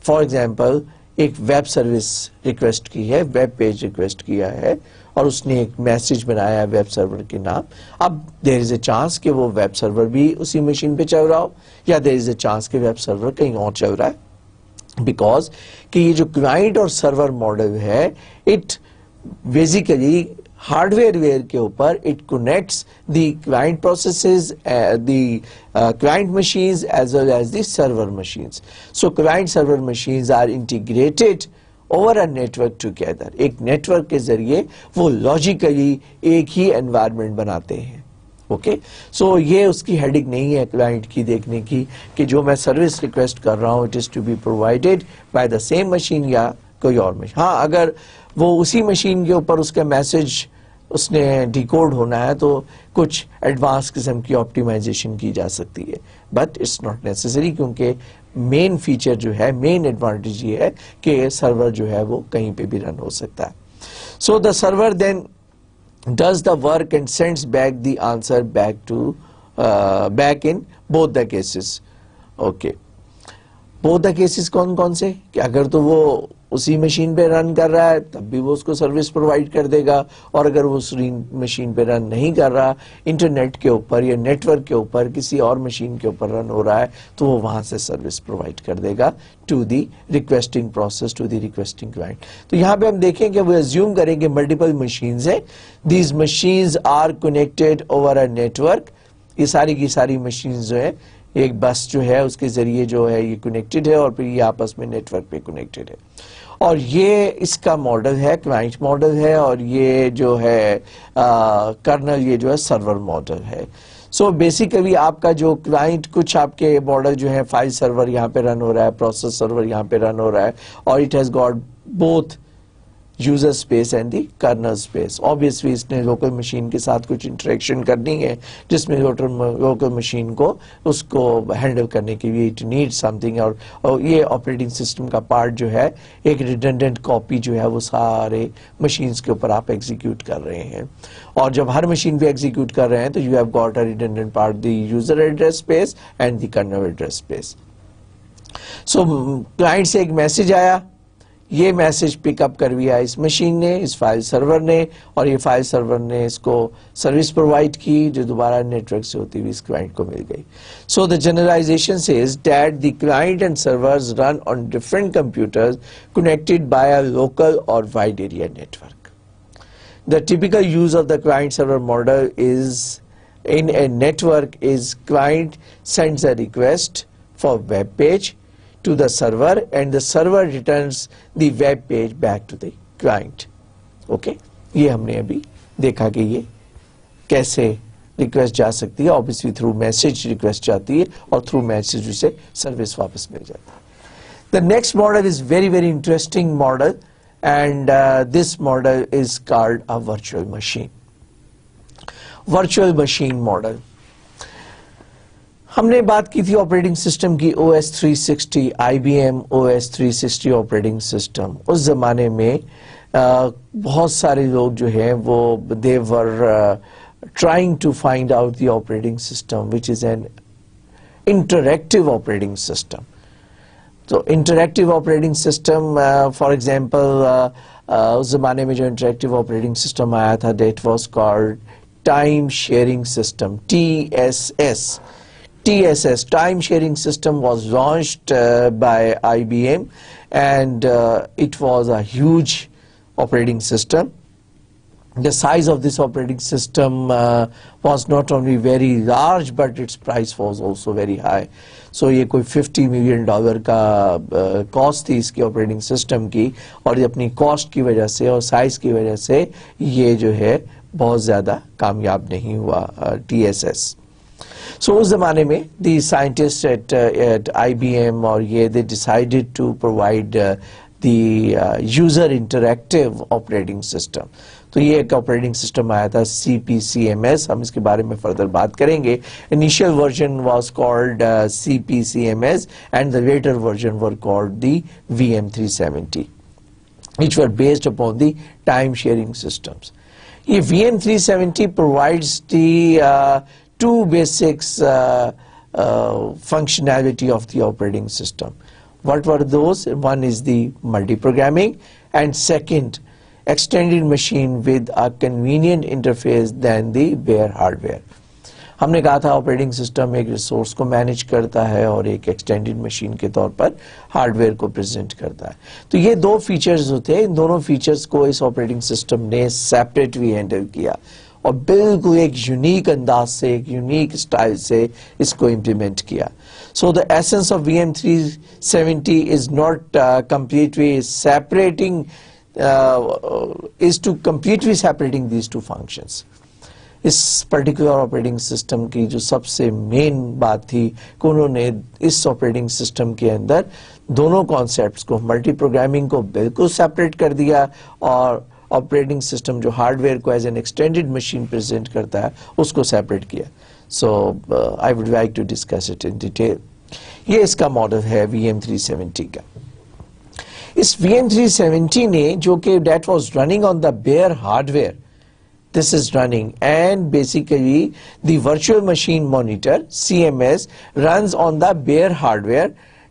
for example एक web service request की है, web page request किया है और उसने एक message बनाया है web server के नाम. अब there is a chance कि वो web server भी उसी machine पे चल रहा हो या there is a chance कि web server कहीं और चल रहा है, because कि ये जो client और server model है it basically hardware के ऊपर it connects the client processes, the client machines as well as the server machines. So client server machines are integrated over a network together. एक network के जरिए वो logically एक ही environment बनाते हैं. Okay, so ये उसकी heading नहीं है client की देखने की कि जो मैं service request कर रहा हूँ it is to be provided by the same machine या कोई और machine. हाँ, अगर वो उसी machine के ऊपर उसका message उसने decode होना है तो कुछ advanced किस्म की optimization की जा सकती है, but it's not necessary क्योंकि main feature जो है, main advantage ये है कि server जो है वो कहीं पे भी run हो सकता है. So the server then does the work and sends back the answer back to back in both the cases. Okay, both the cases कौन-कौन से, कि अगर तो वो उसी मशीन पे रन कर रहा है तब भी वो उसको सर्विस प्रोवाइड कर देगा, और अगर वो उस मशीन पे रन नहीं कर रहा, इंटरनेट के ऊपर या नेटवर्क के ऊपर किसी और मशीन के ऊपर रन हो रहा है तो वो वहां से सर्विस प्रोवाइड कर देगा to the requesting process, to the requesting client. तो यहां पे हम देखें कि वो अज्यूम करें कि मल्टीपल मशीन्स हैं, these machines are connected over a network. ये सारी की सारी मशीन्स जो है एक बस जो है उसके जरिए जो है ये कनेक्टेड है और फिर ये आपस में नेटवर्क पे कनेक्टेड है, और ये इसका मॉडल है, क्लाइंट मॉडल है, और ये जो है कर्नल, ये जो है सर्वर मॉडल है. सो बेसिकली आपका जो क्लाइंट, कुछ आपके मॉडल जो है फाइल सर्वर यहाँ पे रन हो रहा है, प्रोसेस सर्वर यहाँ पे रन हो रहा है, और it has got both user space and the kernel space. Obviously इसने local machine के साथ कुछ interaction करनी है जिसमें local machine को उसको handle करने के लिए it needs something, और ये operating system का part जो है एक redundant copy जो है वो सारे machines के ऊपर आप execute कर रहे हैं, और जब हर machine पे execute कर रहे हैं तो you have got a redundant part, the user address space and the kernel address space. So client से एक message आया, ये मैसेज पिकअप कर लिया इस मशीन ने, इस फाइल सर्वर ने, और ये फाइल सर्वर ने इसको सर्विस प्रोवाइड की जो दोबारा नेटवर्क से होती हुई इस क्लाइंट को मिल गई. So the generalization says that the client and servers run on different computers connected by a local और wide area network. The typical use of the client server model is in a network is client sends a request for web page to the server and the server returns the web page back to the client. Okay, ये हमने अभी देखा कि ये कैसे request जा सकती है. Obviously through message request जाती है और through message उसे service वापस मिल जाती है. The next model is very, very interesting model, and this model is called a virtual machine. Virtual machine model. हमने बात की थी ऑपरेटिंग सिस्टम की, OS 360, IBM OS 360 operating system. उस जमाने में बहुत सारे लोग जो हैं वो they were trying to find out the operating system which is an interactive operating system. So interactive operating system for example उस जमाने में जो interactive operating system आया था that was called time sharing system, TSS. TSS, time sharing system, was launched by IBM, and it was a huge operating system the size of this operating system was not only very large, but its price was also very high. So ये कोई $50 million का cost थी इसकी operating system की, और ये अपनी cost की वजह से और size की वजह से ये जो है बहुत ज़्यादा कामयाब नहीं हुआ TSS. So उस ज़माने में the scientists at IBM और ये they decided to provide the user interactive operating system. तो ये एक ऑपरेटिंग सिस्टम आया था CPCMS. हम इसके बारे में फर्दर बात करेंगे. Initial version was called CPCMS and the later version were called the VM370 which were based upon the time sharing systems. ये VM370 provides the two basics functionality of the operating system. What were those? One is the multiprogramming, and second, extended machine with a convenient interface than the bare hardware. हमने कहा था operating system एक resource को manage करता है और एक extended machine के तौर पर hardware को present करता है. तो ये दो features होते हैं. इन दोनों features को इस operating system ने separately handle किया और बिल्कुल एक यूनिक अंदाज से, एक यूनिक स्टाइल से इसको इम्प्लीमेंट किया. So the essence of VM370 is not completely separating these two functions. इस पर्टिकुलर ऑपरेटिंग सिस्टम की जो सबसे मेन बात थी कि उन्होंने इस ऑपरेटिंग सिस्टम के अंदर दोनों कॉन्सेप्ट्स को, मल्टी प्रोग्रामिंग को बिल्कुल सेपरेट कर दिया और ऑपरेटिंग सिस्टम जो हार्डवेयर को as an extended machine present करता है उसको सेपरेट किया. So I would like to discuss it in detail. ये इसका मॉडल है VM370 का. इस VM370 ने जो कि that was running on the bare hardware, this is running and basically the virtual machine monitor CMS runs on the bare hardware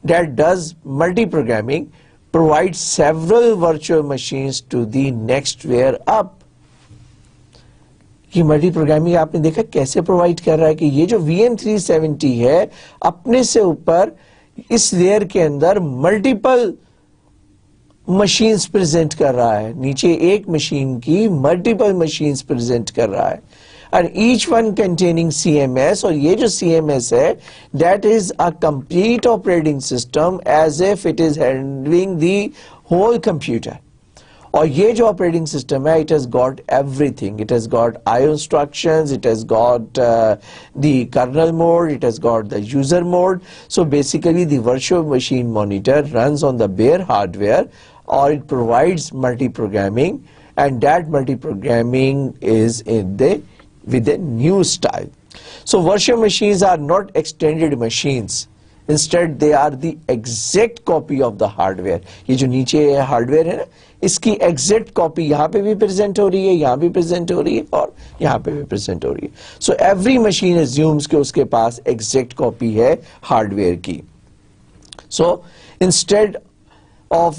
that does multi programming, provides several virtual machines to the next layer up. ये multi programming आपने देखा कैसे provide कर रहा है कि ये जो VM370 है अपने से ऊपर इस लेयर के अंदर मल्टीपल मशीन्स प्रेजेंट कर रहा है, नीचे एक मशीन की मल्टीपल मशीन्स प्रेजेंट कर रहा है and each one containing CMS. और ये जो CMS है that is a complete operating system as if it is handling the whole computer. और ये जो operating system है it has got everything. It has got IO instructions, it has got the kernel mode, it has got the user mode. So basically the virtual machine monitor runs on the bare hardware or it provides multi-programming and that multi-programming is in the with a new style. So virtual machines are not extended machines. Instead they are the exact copy of the hardware. ये जो नीचे hardware है ना इसकी exact copy यहाँ पे भी present हो रही है, यहाँ भी present हो रही है और यहाँ पे भी present हो रही है. So every machine assumes कि उसके पास exact copy है hardware की. So instead are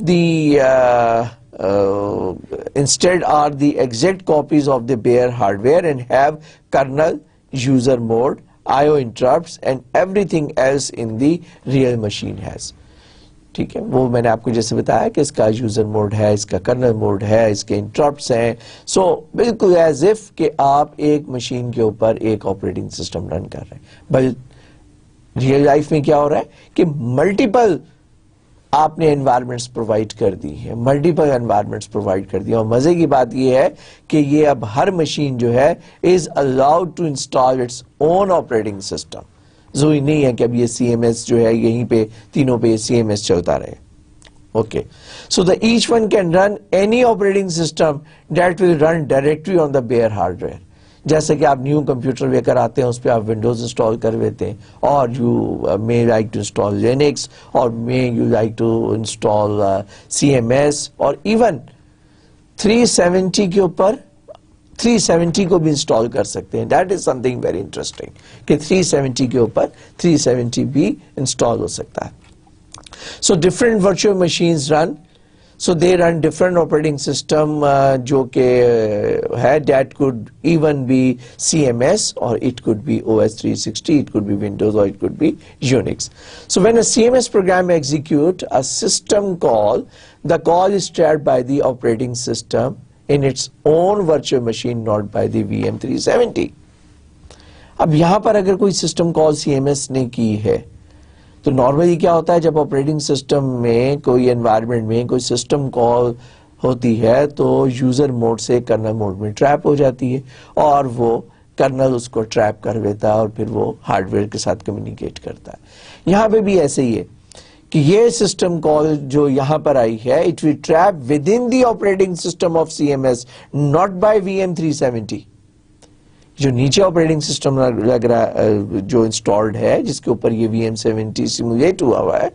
the exact copies of the bare hardware and have kernel, user mode, IO interrupts and everything else in the real machine has. ठीक है, वो मैंने आपको जैसे बताया कि इसका यूजर मोड है, इसका कर्नल मोड है, इसके इंटरप्ट्स हैं. सो बिल्कुल एज इफ कि आप एक मशीन के ऊपर एक ऑपरेटिंग सिस्टम रन कर रहे हैं. बल रियल लाइफ में क्या हो रहा है कि मल्टीपल आपने एनवायरनमेंट्स प्रोवाइड कर दी है, मल्टीपल एनवायरनमेंट्स प्रोवाइड कर दिए. और मजे की बात यह है कि ये अब हर मशीन जो है is allowed to install its own operating system. जरूरी नहीं है कि अब ये CMS जो है यहीं पे तीनों पे CMS चलता रहे. Okay, so the each one can run any operating system that will run directly on the bare hardware. जैसे कि आप न्यू कंप्यूटर लेकर आते हैं, उस पर आप विंडोज इंस्टॉल कर लेते हैं और you may like to install Linux और may you like to install CMS और इवन 370 के ऊपर 370 को भी इंस्टॉल कर सकते हैं. That is something very interesting कि 370 के ऊपर 370 भी इंस्टॉल हो सकता है. So different virtual machines run, so they run different operating system jo ke hai that could even be CMS or it could be OS 360, it could be Windows or it could be Unix. So when a CMS program execute a system call, the call is started by the operating system in its own virtual machine, not by the VM370. अब यहाँ पर अगर कोई system call CMS ने की है, तो normally क्या होता है जब ऑपरेटिंग सिस्टम में कोई एनवायरनमेंट में कोई सिस्टम कॉल होती है तो यूजर मोड से कर्नल मोड में ट्रैप हो जाती है और वो कर्नल उसको ट्रैप कर देता है और फिर वो हार्डवेयर के साथ कम्युनिकेट करता है. यहाँ पे भी ऐसे ही है कि ये सिस्टम कॉल जो यहाँ पर आई है it will trap with in the operating system of CMS not by VM370. जो नीचे ऑपरेटिंग सिस्टम लग रहा जो इंस्टॉल्ड है जिसके ऊपर ये VM370 सिमुलेट हुआ है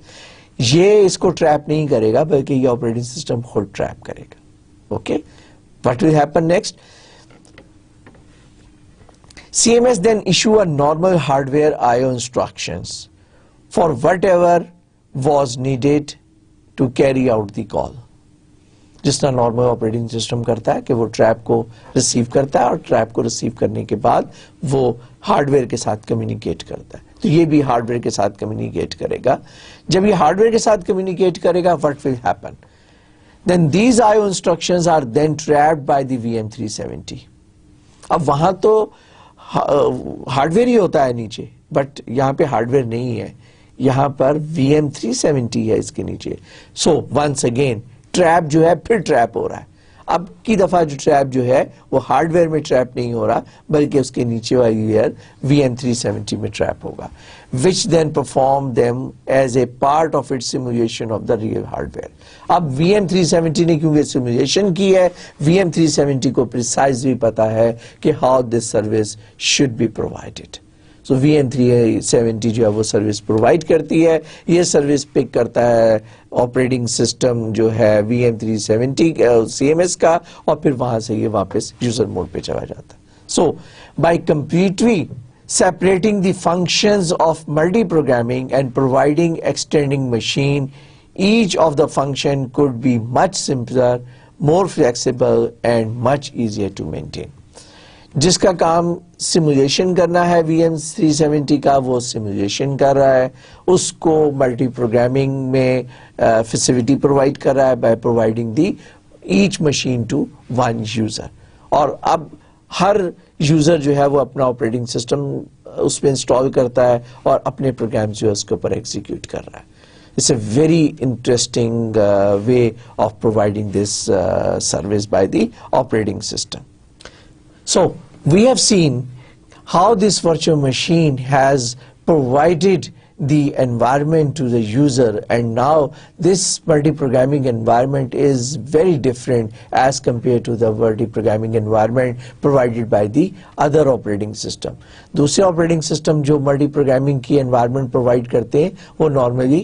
ये इसको ट्रैप नहीं करेगा बल्कि ये ऑपरेटिंग सिस्टम खुद ट्रैप करेगा. Okay what will happen next. CMS then issue a normal hardware IO instructions for whatever was needed to carry out the call. जिस तरह नॉर्मल ऑपरेटिंग सिस्टम करता है कि वो ट्रैप को रिसीव करता है और ट्रैप को रिसीव करने के बाद वो हार्डवेयर के साथ कम्युनिकेट करता है तो ये भी हार्डवेयर के साथ कम्युनिकेट करेगा. जब ये हार्डवेयर के साथ कम्युनिकेट करेगा what will happen then these IO instructions are then trapped by the VM370. अब वहां तो हार्डवेयर ही होता है नीचे बट यहाँ पे हार्डवेयर नहीं है यहाँ पर VM370 है इसके नीचे. सो वंस अगेन ट्रैप जो है फिर ट्रैप हो रहा है. अब की दफा जो ट्रैप जो है वो हार्डवेयर में ट्रैप नहीं हो रहा बल्कि उसके नीचे वाली लेयर VM370 में ट्रैप होगा which then perform them as a part of it simulation of the real hardware. अब VM370 ने क्योंकि सिमुलेशन की है VM370 को प्रिसाइजली पता है कि how this service should be provided. तो VM370 जो है वो सर्विस प्रोवाइड करती है. ये सर्विस पिक करता है ऑपरेटिंग सिस्टम जो है VM370 CMS का और फिर वहां से ये वापस यूजर मोड पे चला जाता है. So by completely separating the functions of multi programming and providing extending machine each of the function could be much simpler more flexible and much easier to maintain. जिसका काम सिमुलेशन करना है VM370 का वो सिमुलेशन कर रहा है उसको मल्टी प्रोग्रामिंग में फैसिलिटी प्रोवाइड कर रहा है by providing the each machine to one user. और अब हर यूजर जो है वो अपना ऑपरेटिंग सिस्टम उस पर इंस्टॉल करता है और अपने प्रोग्राम जो है उसके ऊपर एग्जीक्यूट कर रहा है. It's a very interesting way of providing this service by the operating system. So we have seen how this virtual machine has provided the environment to the user and now this multi-programming environment is very different as compared to the multi-programming environment provided by the other operating system. दूसरे operating system जो multi-programming की environment provide करते हैं वो normally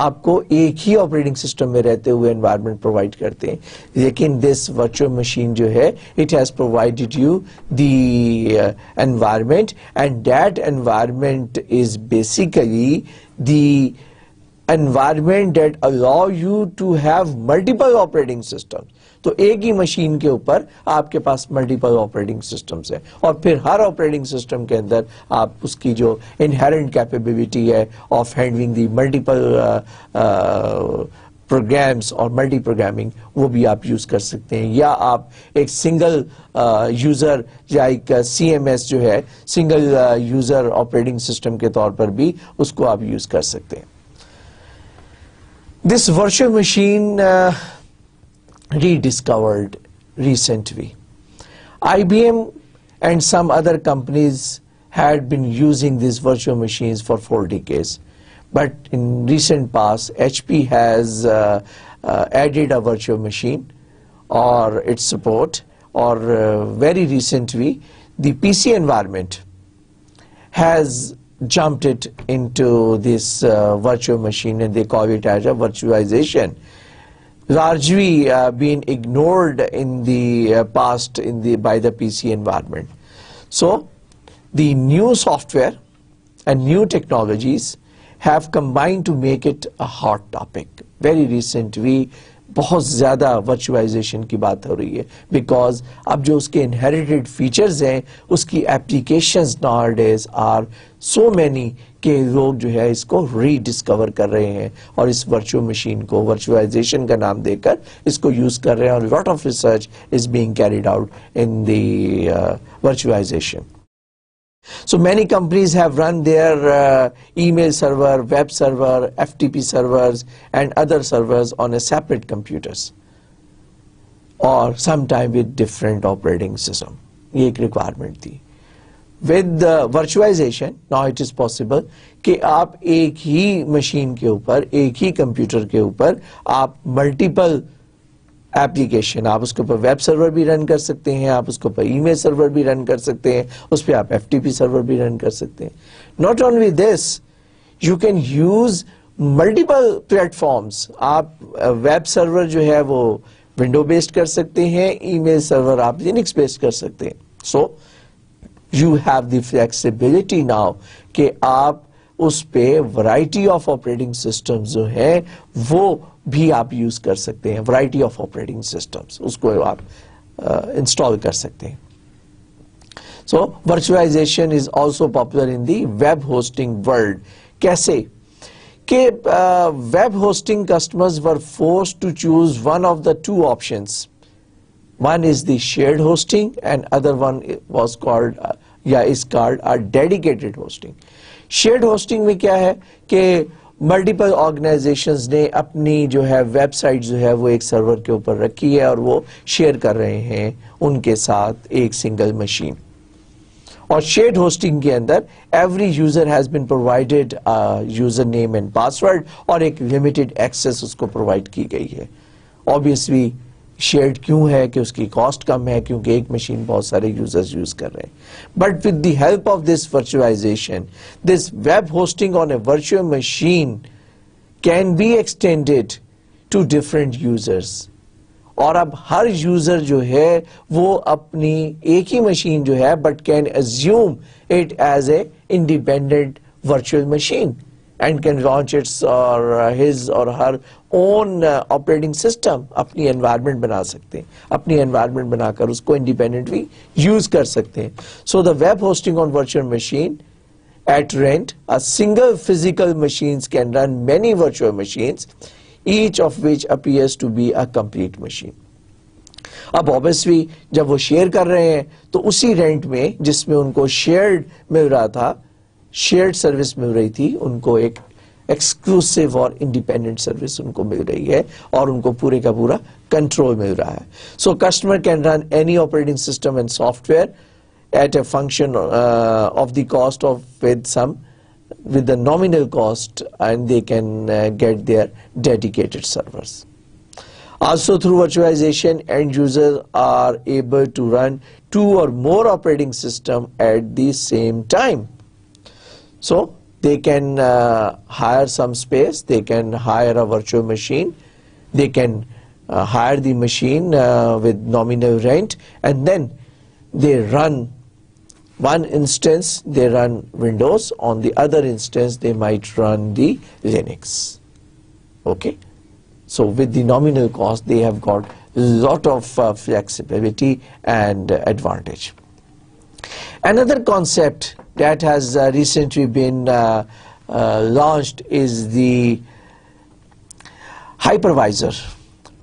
आपको एक ही operating system में रहते हुए एनवायरनमेंट प्रोवाइड करते हैं लेकिन दिस वर्चुअल मशीन जो है it has provided you the environment and that environment is basically the environment that allow you to have multiple operating system. तो एक ही मशीन के ऊपर आपके पास मल्टीपल ऑपरेटिंग सिस्टम्स है और फिर हर ऑपरेटिंग सिस्टम के अंदर आप उसकी जो इनहेरेंट कैपेबिलिटी है of handling the multiple programs और मल्टी प्रोग्रामिंग वो भी आप यूज कर सकते हैं या आप एक सिंगल यूजर लाइक CMS जो है सिंगल यूजर ऑपरेटिंग सिस्टम के तौर पर भी उसको आप यूज कर सकते हैं. This virtual machine rediscovered recently. IBM and some other companies had been using these virtual machines for 4 decades, but in recent past HP has added a virtual machine or its support or very recently the PC environment has jumped it into this virtual machine and they call it as a virtualization. Largely been ignored in the past by the PC environment. So the new software and new technologies have combined to make it a hot topic. Very recently बहुत ज़्यादा virtualisation की बात हो रही है, because अब जो उसके इनहेरिटेड फीचर्स हैं उसकी applications nowadays are so many कि लोग जो है इसको रीडिस्कवर कर रहे हैं और इस वर्चुअल मशीन को वर्चुअलाइजेशन का नाम देकर इसको यूज़ कर रहे हैं और lot of research is being carried out in the virtualization. So many companies have run their email server, web server, FTP servers and other servers on a separate computers or sometime with different operating system. ये एक requirement थी. With virtualization, now it is possible कि आप एक ही machine के ऊपर, एक ही computer के ऊपर आप multiple एप्लीकेशन, आप उसके ऊपर वेब सर्वर भी रन कर सकते हैं, आप उसके ऊपर ईमेल सर्वर भी रन कर सकते हैं, उस पर आप एफटीपी सर्वर भी रन कर सकते हैं. Not only this, you can use multiple platforms. आप वेब सर्वर जो है वो विंडो बेस्ड कर सकते हैं, ईमेल सर्वर आप लिनक्स बेस्ड कर सकते हैं. So you have the flexibility now कि आप उस पर वैरायटी ऑफ ऑपरेटिंग सिस्टम जो है वो भी आप यूज कर सकते हैं. वैरायटी ऑफ ऑपरेटिंग सिस्टम्स उसको आप इंस्टॉल कर सकते हैं. So virtualization is also popular in the web hosting world. कैसे कि web hosting customers were forced to choose one of the two options. One is the shared hosting and other one was called या is called a dedicated hosting. Shared hosting में क्या है कि multiple organisations ने अपनी जो है website जो है वो एक सर्वर के ऊपर रखी है और वो शेयर कर रहे हैं उनके साथ एक सिंगल मशीन. और शेयर्ड होस्टिंग के अंदर every user has been provided user name and password और एक लिमिटेड एक्सेस उसको प्रोवाइड की गई है. ऑब्वियसली शेयर्ड क्यों है कि उसकी कॉस्ट कम है क्योंकि एक मशीन बहुत सारे यूजर्स यूज कर रहे हैं. But with the help of this virtualization, this web hosting on a virtual machine can be extended to different users. और अब हर यूजर जो है वो अपनी एक ही मशीन जो है but can assume it as a independent virtual machine and can launch its or his or her own operating system. अपनी environment बना सकते हैं, अपनी environment बनाकर उसको independently use कर सकते हैं. So the web hosting on virtual machine at rent, a single physical machines can run many virtual machines, each of which appears to be a complete machine. अब obviously जब वो share कर रहे हैं तो उसी rent में जिसमें उनको shared मिल रहा था, शेयर्ड सर्विस मिल रही थी, उनको एक एक्सक्लूसिव और इंडिपेंडेंट सर्विस उनको मिल रही है और उनको पूरे का पूरा कंट्रोल मिल रहा है. So customer can run any operating system and software at a function of the cost of with the nominal cost and they can get their dedicated servers. Also through virtualization, end users are able to run two or more operating system at the same time. So they can hire some space, they can hire a virtual machine, they can hire the machine with nominal rent, and then they run one instance, they run Windows, on the other instance they might run the Linux. Okay, so with the nominal cost they have got lot of flexibility and advantage. Another concept that has recently been launched is the hypervisor,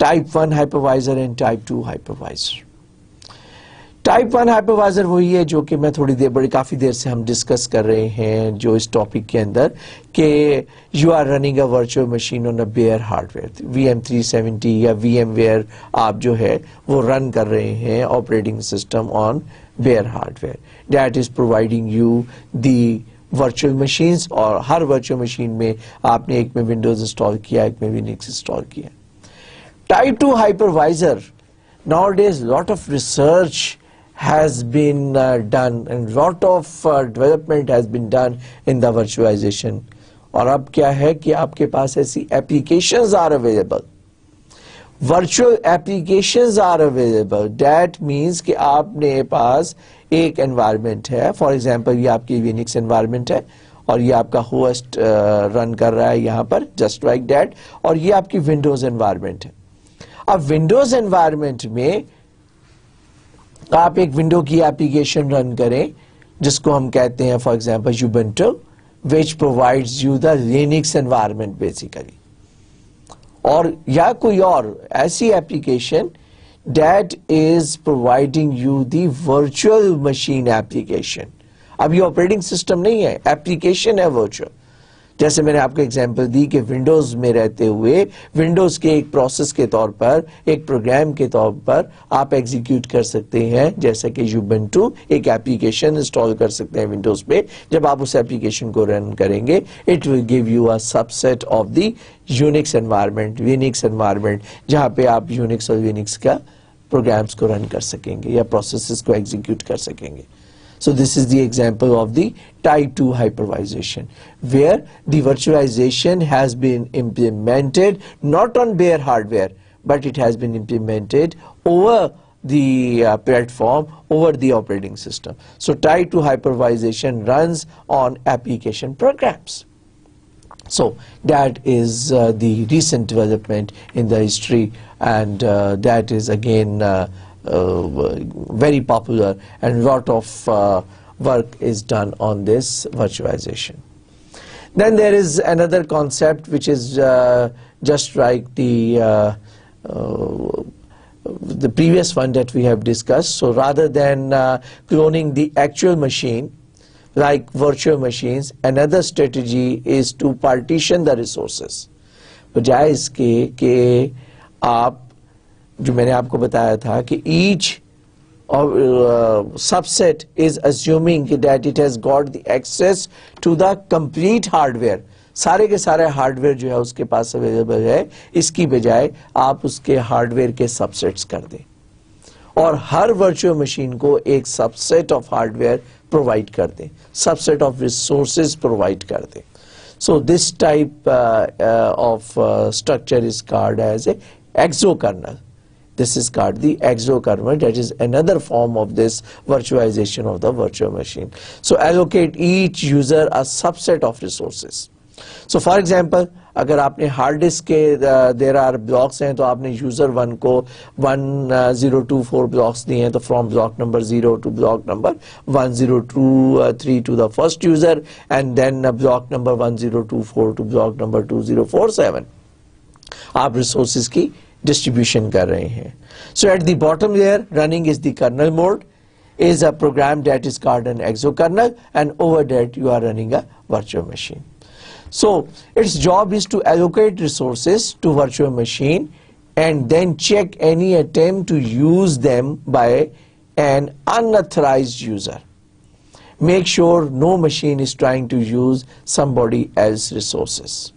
type 1 hypervisor and type 2 hypervisor. Type 1 hypervisor वही है जो कि मैं काफ़ी देर से हम discuss कर रहे हैं जो इस टॉपिक के अंदर कि you are running a virtual machine on a bare hardware. VM370 या VMware आप जो है वो रन कर रहे हैं operating system on bare hardware. That is providing you the virtual machines और हर वर्चुअल मशीन में आपने एक में विंडोज़ इंस्टॉल किया, एक में लिनक्स इंस्टॉल किया. Type 2 hypervisor, nowadays lot of research has been done and lot of development has been done in the virtualization. और अब क्या है कि आपके पास ऐसी applications are available, virtual applications are available. That means कि आपने पास एक environment है, for example ये आपकी Linux environment है और ये आपका host run कर रहा है यहाँ पर just like that, और ये आपकी Windows environment है. अब विंडोज एनवायरनमेंट में आप एक विंडो की एप्लीकेशन रन करें जिसको हम कहते हैं for example Ubuntu, which provides you the Linux environment basically, और या कोई और ऐसी application that is providing you the virtual machine application. अब ये ऑपरेटिंग सिस्टम नहीं है, एप्लीकेशन है वर्चुअल. जैसे मैंने आपको एग्जांपल दी कि विंडोज में रहते हुए विंडोज के एक प्रोसेस के तौर पर, एक प्रोग्राम के तौर पर आप एग्जीक्यूट कर सकते हैं, जैसे कि Ubuntu एक एप्लीकेशन इंस्टॉल कर सकते हैं विंडोज पे. जब आप उस एप्लीकेशन को रन करेंगे it will give you a subset of the Unix environment, विनिक्स environment, जहां पे आप यूनिक्स और विनिक्स का प्रोग्राम्स को रन कर सकेंगे या प्रोसेसेस को एग्जीक्यूट कर सकेंगे. So this is the example of the type 2 hypervisor, where the virtualization has been implemented not on bare hardware, but it has been implemented over the platform, over the operating system. So type 2 hypervisor runs on application programs. So that is the recent development in the history, and that is again very popular, and lot of work is done on this virtualization. Then there is another concept which is just like the previous one that we have discussed. So rather than cloning the actual machine like virtual machines, another strategy is to partition the resources. बजाय इसके कि आप जो मैंने आपको बताया था कि each subset is assuming that it has got the access to the complete hardware, सारे के सारे हार्डवेयर जो है उसके पास अवेलेबल है. इसकी बजाय आप उसके हार्डवेयर के सबसेट्स कर दें और हर वर्चुअल मशीन को एक सबसेट ऑफ हार्डवेयर प्रोवाइड कर दें, सबसेट ऑफ रिसोर्सेज प्रोवाइड कर दें. So this type of structure is called as a exokernel. This is called the exokernel. That is another form of this virtualization of the virtual machine. So allocate each user a subset of resources. So for example, अगर आपने hard disk के there are blocks हैं तो आपने user 1 को 1024 blocks दिए हैं, तो from block number 0 to block number 1023 to the first user, and then block number 1024 to block number 2047. आप resources की डिस्ट्रीब्यूशन कर रहे हैं. So at the bottom layer running is the kernel mode is a program that is called an exokernel, and over that you are running a virtual machine. So it's job is to allocate resources to virtual machine and then check any attempt to use them by an unauthorized user. Make sure no machine is trying to use somebody else resources.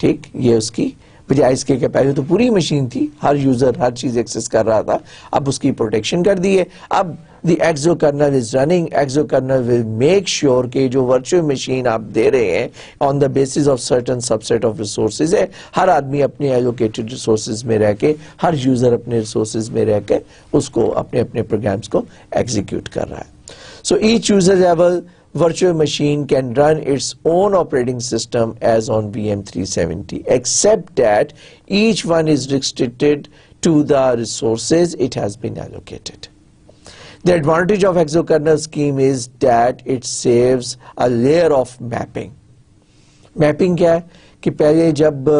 ठीक, ये उसकी बजाय इसके कि पहले तो पूरी machine थी, हर यूजर हर चीज एक्सेस कर रहा था, अब उसकी प्रोटेक्शन कर दी है. अब the exo kernel is running, exo kernel will make sure कि जो वर्चुअल मशीन आप दे रहे हैं on the basis of certain subset of resources है, हर आदमी अपने एलोकेटेड रिसोर्सेज में रह के, हर यूजर अपने रिसोर्सेज में रह के उसको अपने अपने प्रोग्राम्स को एग्जीक्यूट कर रहा है. So each user level virtual machine can run its own operating system as on VM370, except that each one is restricted to the resources it has been allocated. The advantage of exokernel scheme is that it saves a layer of mapping. Mapping क्या है कि पहले जब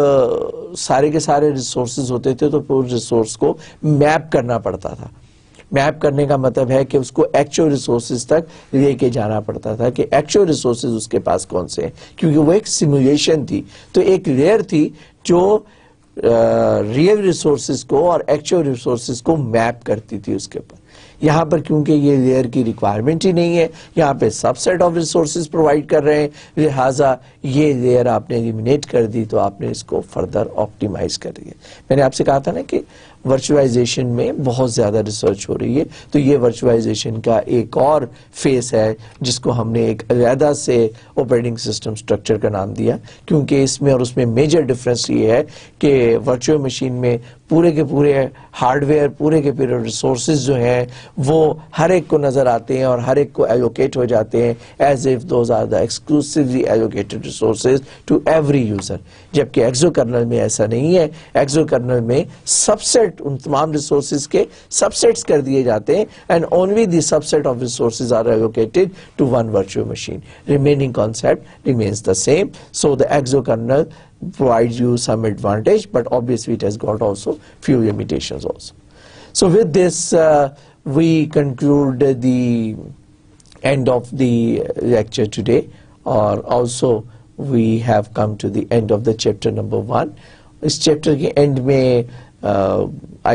सारे के सारे resources होते थे तो पूरे resource को map करना पड़ता था. मैप करने का मतलब है कि उसको एक्चुअल रिसोर्सेज तक लेके जाना पड़ता था कि एक्चुअल रिसोर्सेज उसके पास कौन से हैं, क्योंकि वो एक सिमुलेशन थी. तो एक लेयर थी जो रियल रिसोर्सेज को और एक्चुअल रिसोर्सेज को मैप करती थी उसके ऊपर. यहाँ पर क्योंकि ये लेयर की रिक्वायरमेंट ही नहीं है, यहाँ पे सबसेट ऑफ रिसोर्सेज प्रोवाइड कर रहे हैं, लिहाजा ये लेयर आपने एलिमिनेट कर दी, तो आपने इसको फर्दर ऑप्टिमाइज कर दिया. मैंने आपसे कहा था ना कि वर्चुअलाइजेशन में बहुत ज़्यादा रिसर्च हो रही है। तो ये वर्चुअलाइजेशन का एक और फेस है जिसको हमने एक अलग से ऑपरेटिंग सिस्टम स्ट्रक्चर का नाम दिया, क्योंकि इसमें और उसमें मेजर डिफरेंस ये है कि वर्चुअल मशीन में पूरे के पूरे हार्डवेयर, पूरे के पूरे रिसोर्सेज जो हैं वो हर एक को नज़र आते हैं और हर एक को एलोकेट हो जाते हैं as if those are the exclusively allocated resources to every user. जबकि एक्सो कर्नल में ऐसा नहीं है, एक्सो कर्नल में सबसेट उन तमाम रिसोर्सेज के सबसेट्स कर दिए जाते हैं and only the subset of resources are allocated to one virtual machine. Remaining concept remains the same, so the exo kernel provides you some advantage, but obviously it has got also few limitations also. So with this we conclude the end of the lecture today, or also we have come to the end of the chapter number 1. Is chapter ke end mein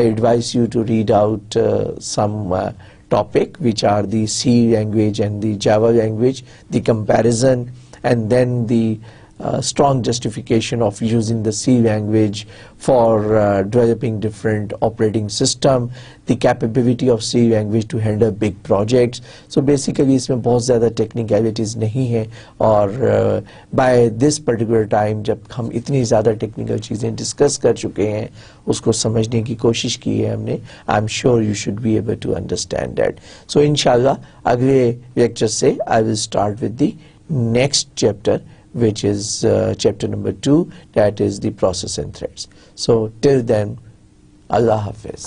I advise you to read out some topic which are the C language and the Java language, the comparison, and then the strong justification of using the C language for developing different operating system, the capability of C language to handle big projects. So basically इसमें बहुत ज़्यादा technicalities नहीं है, और by this particular time जब हम इतनी ज़्यादा technical चीज़ें discuss कर चुके हैं, उसको समझने की कोशिश की है हमने, I'm sure you should be able to understand that. So inshallah अगले lecture से I will start with the next chapter, which is chapter number 2, that is the process and threads. So till then, Allah Hafiz.